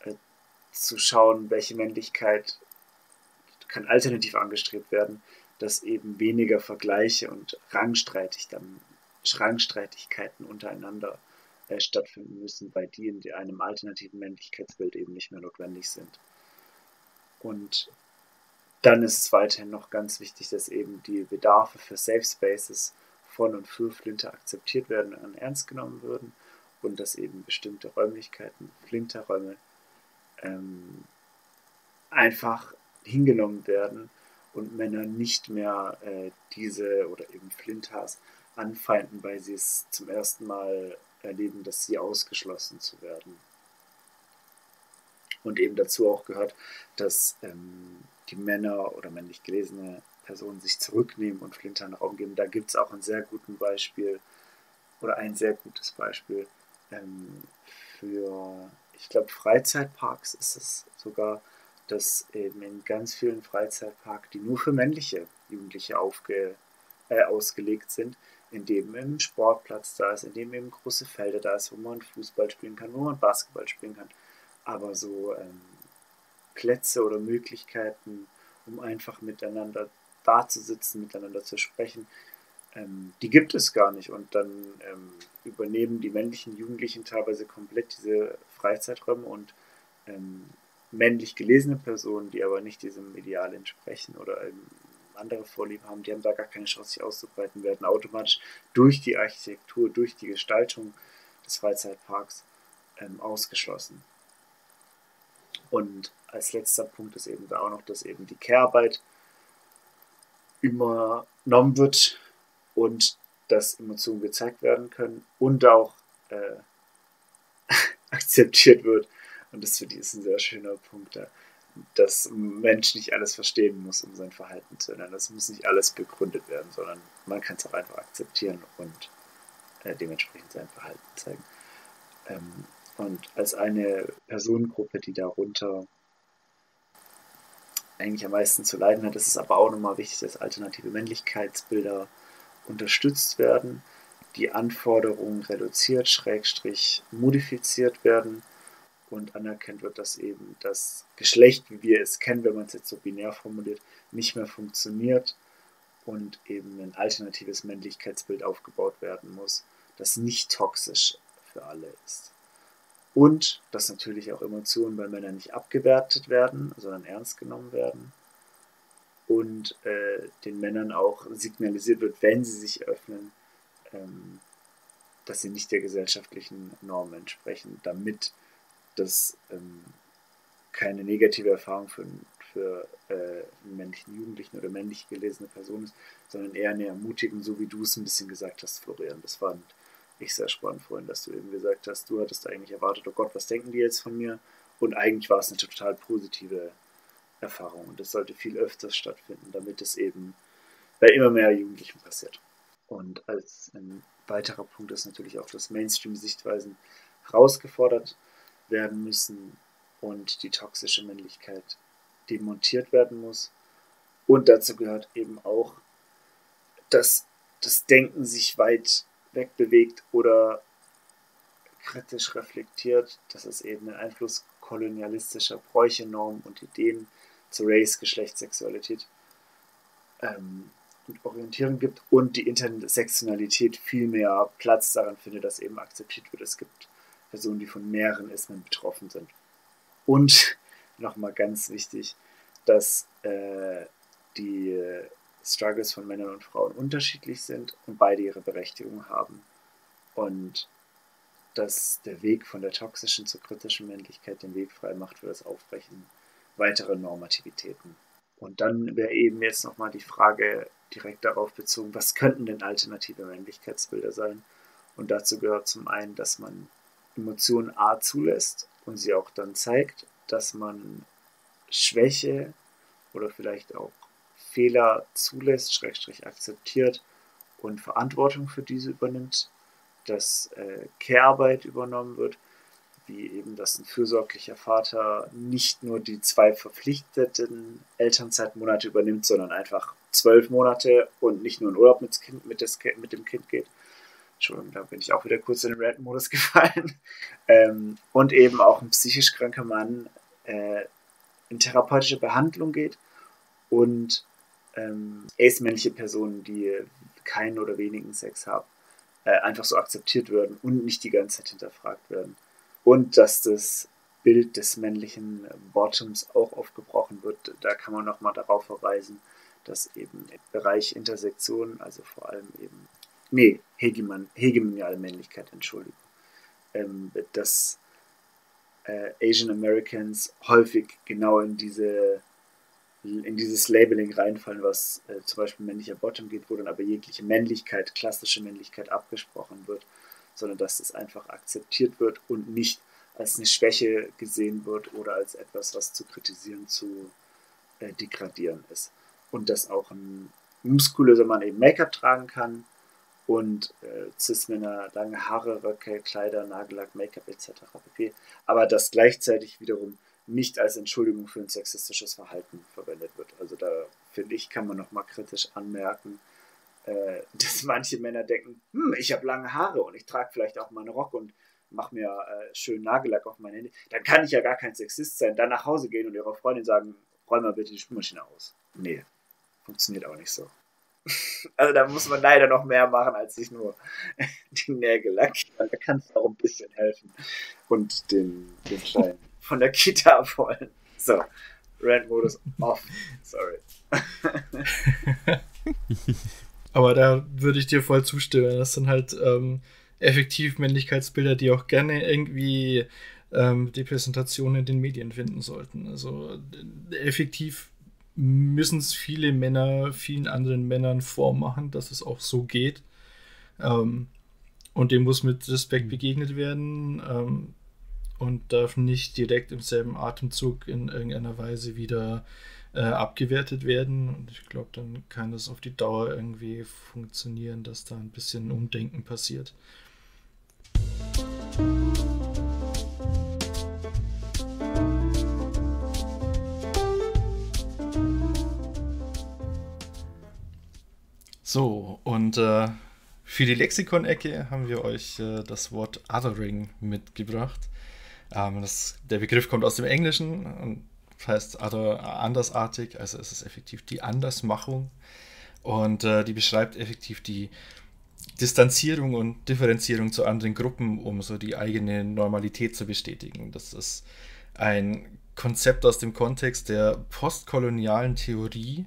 äh, zu schauen, welche Männlichkeit kann alternativ angestrebt werden, dass eben weniger Vergleiche und Rangstreitig dann, Rangstreitigkeiten untereinander äh, stattfinden müssen, weil die in einem alternativen Männlichkeitsbild eben nicht mehr notwendig sind. Und dann ist es weiterhin noch ganz wichtig, dass eben die Bedarfe für Safe Spaces von und für FLINTA akzeptiert werden und ernst genommen würden und dass eben bestimmte Räumlichkeiten, FLINTA-Räume, ähm, einfach hingenommen werden und Männer nicht mehr äh, diese oder eben FLINTAs anfeinden, weil sie es zum ersten Mal erleben, dass sie ausgeschlossen zu werden. Und eben dazu auch gehört, dass ähm, die Männer oder männlich gelesene Personen sich zurücknehmen und FLINTA einen Raum geben. Da gibt es auch ein sehr gutes Beispiel oder ein sehr gutes Beispiel ähm, für, ich glaube, Freizeitparks ist es sogar, dass eben in ganz vielen Freizeitparks, die nur für männliche Jugendliche aufge, äh, ausgelegt sind, indem eben ein Sportplatz da ist, indem eben große Felder da ist, wo man Fußball spielen kann, wo man Basketball spielen kann. Aber so ähm, Plätze oder Möglichkeiten, um einfach miteinander da zu sitzen, miteinander zu sprechen, ähm, die gibt es gar nicht. Und dann ähm, übernehmen die männlichen Jugendlichen teilweise komplett diese Freizeiträume und ähm, männlich gelesene Personen, die aber nicht diesem Ideal entsprechen oder ähm, andere Vorlieben haben, die haben da gar keine Chance, sich auszubreiten, werden automatisch durch die Architektur, durch die Gestaltung des Freizeitparks ähm, ausgeschlossen. Und als letzter Punkt ist eben da auch noch, dass eben die Care-Arbeit übernommen wird und dass Emotionen gezeigt werden können und auch äh, akzeptiert wird. Und das finde ich ist ein sehr schöner Punkt, da, dass ein Mensch nicht alles verstehen muss, um sein Verhalten zu ändern. Das muss nicht alles begründet werden, sondern man kann es auch einfach akzeptieren und äh, dementsprechend sein Verhalten zeigen. Ähm, Und als eine Personengruppe, die darunter eigentlich am meisten zu leiden hat, ist es aber auch nochmal wichtig, dass alternative Männlichkeitsbilder unterstützt werden, die Anforderungen reduziert, schrägstrich modifiziert werden und anerkannt wird, dass eben das Geschlecht, wie wir es kennen, wenn man es jetzt so binär formuliert, nicht mehr funktioniert und eben ein alternatives Männlichkeitsbild aufgebaut werden muss, das nicht toxisch für alle ist. Und dass natürlich auch Emotionen bei Männern nicht abgewertet werden, sondern ernst genommen werden. Und äh, den Männern auch signalisiert wird, wenn sie sich öffnen, ähm, dass sie nicht der gesellschaftlichen Norm entsprechen, damit das ähm, keine negative Erfahrung für, für äh, einen männlichen Jugendlichen oder männlich gelesene Person ist, sondern eher eine Ermutigung, so wie du es ein bisschen gesagt hast, Florian. Das war ein Ich sehr spannend, vorhin, dass du eben gesagt hast, du hattest eigentlich erwartet, oh Gott, was denken die jetzt von mir? Und eigentlich war es eine total positive Erfahrung und das sollte viel öfters stattfinden, damit es eben bei immer mehr Jugendlichen passiert. Und als ein weiterer Punkt ist natürlich auch, dass Mainstream-Sichtweisen herausgefordert werden müssen und die toxische Männlichkeit demontiert werden muss. Und dazu gehört eben auch, dass das Denken sich weit wegbewegt oder kritisch reflektiert, dass es eben den Einfluss kolonialistischer Bräuche, Normen und Ideen zu Race, Geschlecht, Sexualität ähm, und Orientierung gibt und die Intersektionalität viel mehr Platz daran findet, dass eben akzeptiert wird. Es gibt Personen, die von mehreren Ismen betroffen sind. Und nochmal ganz wichtig, dass äh, die Struggles von Männern und Frauen unterschiedlich sind und beide ihre Berechtigung haben. Und dass der Weg von der toxischen zur kritischen Männlichkeit den Weg frei macht für das Aufbrechen weiterer Normativitäten. Und dann wäre eben jetzt nochmal die Frage direkt darauf bezogen, was könnten denn alternative Männlichkeitsbilder sein? Und dazu gehört zum einen, dass man Emotionen A zulässt und sie auch dann zeigt, dass man Schwäche oder vielleicht auch Fehler zulässt, Schrägstrich akzeptiert und Verantwortung für diese übernimmt, dass äh, Care-Arbeit übernommen wird, wie eben, dass ein fürsorglicher Vater nicht nur die zwei verpflichteten Elternzeitmonate übernimmt, sondern einfach zwölf Monate und nicht nur in Urlaub mit, kind, mit, das, mit dem Kind geht. Entschuldigung, da bin ich auch wieder kurz in den Red-Modus gefallen. Ähm, und eben auch ein psychisch kranker Mann äh, in therapeutische Behandlung geht und ähm, ace-männliche Personen, die keinen oder wenigen Sex haben, einfach so akzeptiert werden und nicht die ganze Zeit hinterfragt werden. Und dass das Bild des männlichen Bottoms auch aufgebrochen wird, da kann man nochmal darauf verweisen, dass eben im Bereich Intersektion, also vor allem eben, nee, hegemoniale Männlichkeit, Entschuldigung, ähm, dass äh, Asian Americans häufig genau in diese in dieses Labeling reinfallen, was äh, zum Beispiel männlicher Bottom geht, wo dann aber jegliche Männlichkeit, klassische Männlichkeit abgesprochen wird, sondern dass das einfach akzeptiert wird und nicht als eine Schwäche gesehen wird oder als etwas, was zu kritisieren, zu äh, degradieren ist. Und dass auch ein muskulöser Mann eben Make-up tragen kann und äh, Cis-Männer lange Haare, Röcke, Kleider, Nagellack, Make-up et cetera pp. Aber dass gleichzeitig wiederum nicht als Entschuldigung für ein sexistisches Verhalten verwendet wird. Also da, finde ich, kann man nochmal kritisch anmerken, äh, dass manche Männer denken, hm, ich habe lange Haare und ich trage vielleicht auch mal einen Rock und mache mir äh, schön Nagellack auf meine Hände. Dann kann ich ja gar kein Sexist sein, dann nach Hause gehen und ihrer Freundin sagen, räum mal bitte die Spülmaschine aus. Nee, funktioniert auch nicht so. Also da muss man leider noch mehr machen, als sich nur die Nägel lackieren. Da kann es auch ein bisschen helfen. Und den, den Schein von der Kita abholen. So, Rant-Modus off. Sorry. Aber da würde ich dir voll zustimmen. Das sind halt ähm, effektiv Männlichkeitsbilder, die auch gerne irgendwie ähm, Repräsentation in den Medien finden sollten. Also effektiv müssen es viele Männer vielen anderen Männern vormachen, dass es auch so geht. Ähm, und dem muss mit Respekt begegnet werden. Ähm, Und darf nicht direkt im selben Atemzug in irgendeiner Weise wieder äh, abgewertet werden. Und ich glaube, dann kann das auf die Dauer irgendwie funktionieren, dass da ein bisschen Umdenken passiert. So, und äh, für die Lexikon-Ecke haben wir euch äh, das Wort Othering mitgebracht. Ähm, das, der Begriff kommt aus dem Englischen und heißt other, andersartig, also es ist effektiv die Andersmachung und äh, die beschreibt effektiv die Distanzierung und Differenzierung zu anderen Gruppen, um so die eigene Normalität zu bestätigen. Das ist ein Konzept aus dem Kontext der postkolonialen Theorie.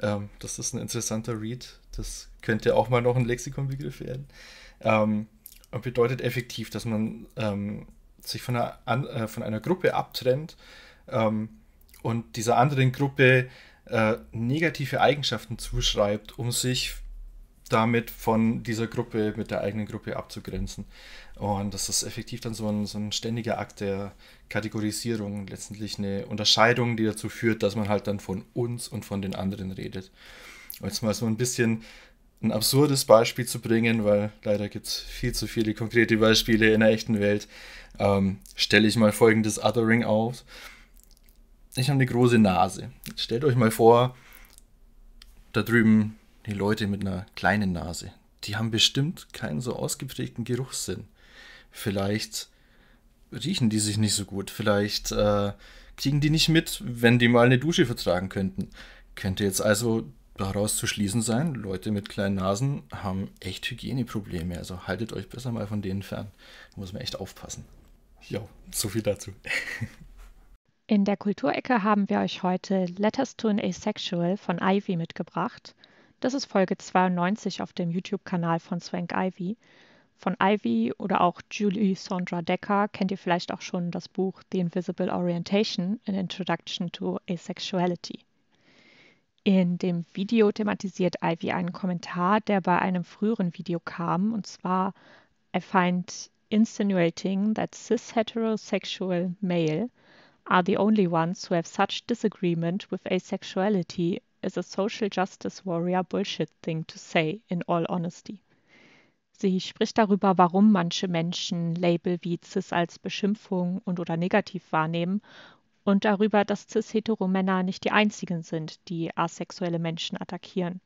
Ähm, das ist ein interessanter Read, das könnte auch mal noch ein Lexikonbegriff werden. Ähm, und bedeutet effektiv, dass man ähm, sich von einer, an, äh, von einer Gruppe abtrennt ähm, und dieser anderen Gruppe äh, negative Eigenschaften zuschreibt, um sich damit von dieser Gruppe, mit der eigenen Gruppe abzugrenzen. Und das ist effektiv dann so ein, so ein ständiger Akt der Kategorisierung, letztendlich eine Unterscheidung, die dazu führt, dass man halt dann von uns und von den anderen redet. Und jetzt mal so ein bisschen ein absurdes Beispiel zu bringen, weil leider gibt es viel zu viele konkrete Beispiele in der echten Welt, ähm, stelle ich mal folgendes Othering auf. Ich habe eine große Nase. Stellt euch mal vor, da drüben die Leute mit einer kleinen Nase, die haben bestimmt keinen so ausgeprägten Geruchssinn. Vielleicht riechen die sich nicht so gut, vielleicht äh, kriegen die nicht mit, wenn die mal eine Dusche vertragen könnten. Könnte jetzt also daraus zu schließen sein, Leute mit kleinen Nasen haben echt Hygieneprobleme, also haltet euch besser mal von denen fern. Da muss man echt aufpassen. Ja, so viel dazu. In der Kulturecke haben wir euch heute Letters to an Asexual von Ivy mitgebracht. Das ist Folge zweiundneunzig auf dem YouTube-Kanal von Swank Ivy. Von Ivy oder auch Julie Sandra Decker kennt ihr vielleicht auch schon das Buch The Invisible Orientation, An Introduction to Asexuality. In dem Video thematisiert Ivy einen Kommentar, der bei einem früheren Video kam, und zwar: I find insinuating that cis-heterosexual male are the only ones who have such disagreement with asexuality is a social justice warrior bullshit thing to say, in all honesty. Sie spricht darüber, warum manche Menschen Label wie Cis als Beschimpfung und oder negativ wahrnehmen und darüber, dass Cis-Hetero-Männer nicht die einzigen sind, die asexuelle Menschen attackieren.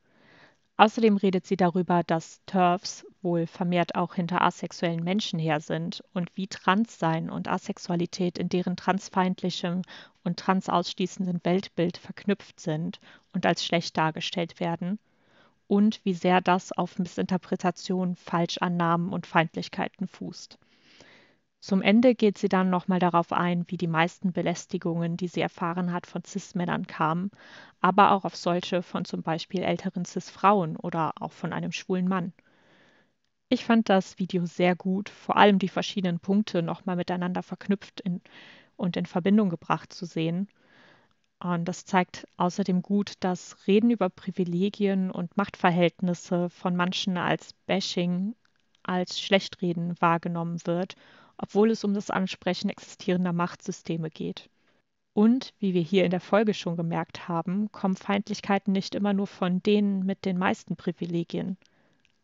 Außerdem redet sie darüber, dass TERFs wohl vermehrt auch hinter asexuellen Menschen her sind und wie Transsein und Asexualität in deren transfeindlichem und transausschließenden Weltbild verknüpft sind und als schlecht dargestellt werden und wie sehr das auf Missinterpretationen, Falschannahmen und Feindlichkeiten fußt. Zum Ende geht sie dann nochmal darauf ein, wie die meisten Belästigungen, die sie erfahren hat, von Cis-Männern kamen, aber auch auf solche von zum Beispiel älteren Cis-Frauen oder auch von einem schwulen Mann. Ich fand das Video sehr gut, vor allem die verschiedenen Punkte nochmal miteinander verknüpft in, und in Verbindung gebracht zu sehen. Und das zeigt außerdem gut, dass Reden über Privilegien und Machtverhältnisse von manchen als Bashing, als Schlechtreden wahrgenommen wird, obwohl es um das Ansprechen existierender Machtsysteme geht. Und, wie wir hier in der Folge schon gemerkt haben, kommen Feindlichkeiten nicht immer nur von denen mit den meisten Privilegien.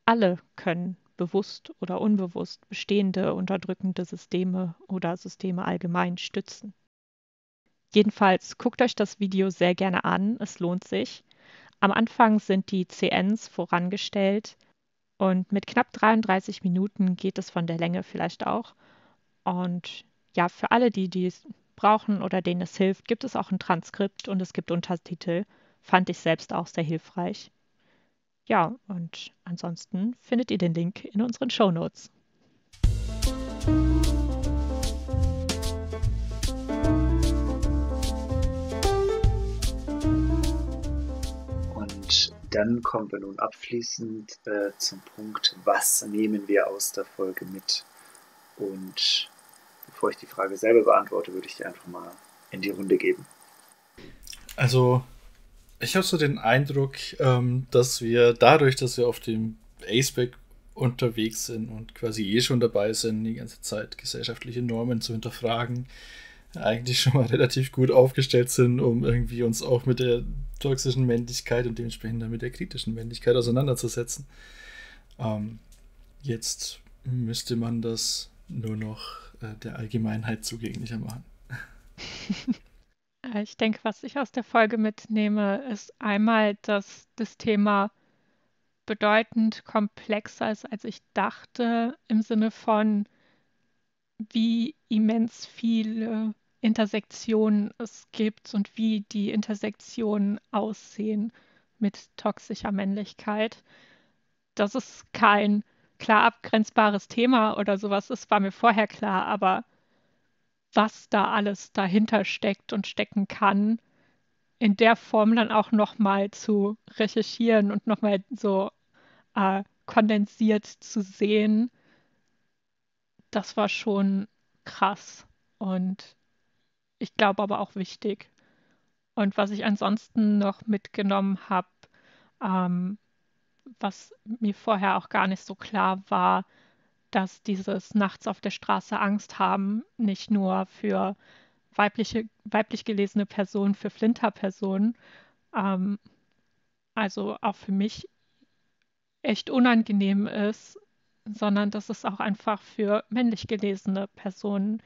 Alle können bewusst oder unbewusst bestehende unterdrückende Systeme oder Systeme allgemein stützen. Jedenfalls guckt euch das Video sehr gerne an, es lohnt sich. Am Anfang sind die C Ns vorangestellt und mit knapp dreiunddreißig Minuten geht es von der Länge vielleicht auch. Und ja, für alle, die dies brauchen oder denen es hilft, gibt es auch ein Transkript und es gibt Untertitel. Fand ich selbst auch sehr hilfreich. Ja, und ansonsten findet ihr den Link in unseren Shownotes. Und dann kommen wir nun abschließend äh, zum Punkt, was nehmen wir aus der Folge mit? Und bevor ich die Frage selber beantworte, würde ich die einfach mal in die Runde geben. Also, ich habe so den Eindruck, ähm, dass wir dadurch, dass wir auf dem Aspec unterwegs sind und quasi eh schon dabei sind, die ganze Zeit gesellschaftliche Normen zu hinterfragen, eigentlich schon mal relativ gut aufgestellt sind, um irgendwie uns auch mit der toxischen Männlichkeit und dementsprechend dann mit der kritischen Männlichkeit auseinanderzusetzen. Ähm, jetzt müsste man das nur noch äh, der Allgemeinheit zugänglicher machen. Ich denke, was ich aus der Folge mitnehme, ist einmal, dass das Thema bedeutend komplexer ist, als ich dachte, im Sinne von, wie immens viele Intersektionen es gibt und wie die Intersektionen aussehen mit toxischer Männlichkeit. Das ist kein klar abgrenzbares Thema oder sowas ist, war mir vorher klar, aber was da alles dahinter steckt und stecken kann, in der Form dann auch nochmal zu recherchieren und nochmal so äh, kondensiert zu sehen, das war schon krass und ich glaube aber auch wichtig. Und was ich ansonsten noch mitgenommen habe, ähm, was mir vorher auch gar nicht so klar war, dass dieses nachts auf der Straße Angst haben, nicht nur für weibliche, weiblich gelesene Personen, für FLINTA-Personen, ähm, also auch für mich echt unangenehm ist, sondern dass es auch einfach für männlich gelesene Personen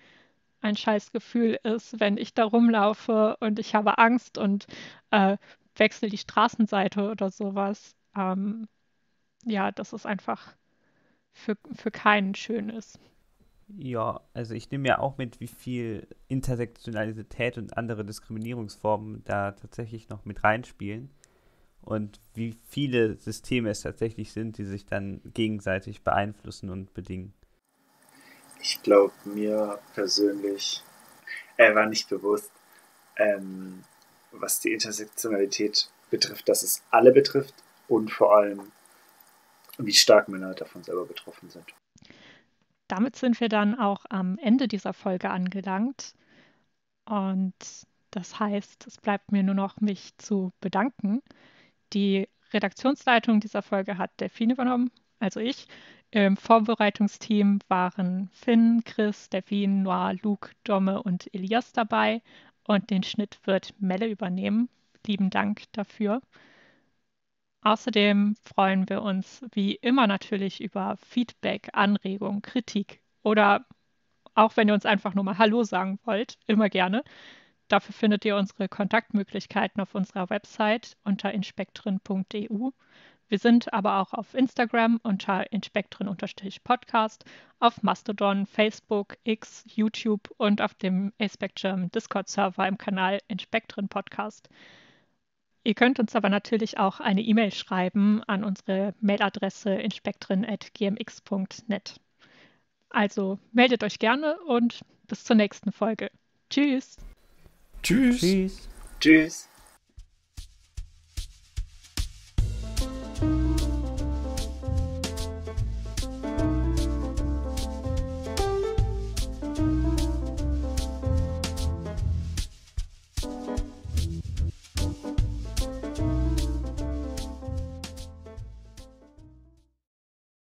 ein Scheißgefühl ist, wenn ich da rumlaufe und ich habe Angst und äh, wechsle die Straßenseite oder sowas. Ähm, ja, dass es einfach für, für keinen schön ist. Ja, also ich nehme ja auch mit, wie viel Intersektionalität und andere Diskriminierungsformen da tatsächlich noch mit reinspielen und wie viele Systeme es tatsächlich sind, die sich dann gegenseitig beeinflussen und bedingen. Ich glaube, mir persönlich äh, war nicht bewusst, ähm, was die Intersektionalität betrifft, dass es alle betrifft, und vor allem, wie stark Männer davon selber betroffen sind. Damit sind wir dann auch am Ende dieser Folge angelangt. Und das heißt, es bleibt mir nur noch, mich zu bedanken. Die Redaktionsleitung dieser Folge hat Delfin übernommen, also ich. Im Vorbereitungsteam waren Finn, Chris, Delfin, Noir, Luke, Dome und Elias dabei. Und den Schnitt wird Melle übernehmen. Lieben Dank dafür. Außerdem freuen wir uns wie immer natürlich über Feedback, Anregungen, Kritik oder auch wenn ihr uns einfach nur mal Hallo sagen wollt, immer gerne. Dafür findet ihr unsere Kontaktmöglichkeiten auf unserer Website unter inspektren punkt e u. Wir sind aber auch auf Instagram unter inspektren-podcast, auf Mastodon, Facebook, X, YouTube und auf dem Aspectrum Discord-Server im Kanal Inspektren Podcast. Ihr könnt uns aber natürlich auch eine E-Mail schreiben an unsere Mailadresse inspektren at g m x punkt net. Also meldet euch gerne und bis zur nächsten Folge. Tschüss! Tschüss! Tschüss! Tschüss.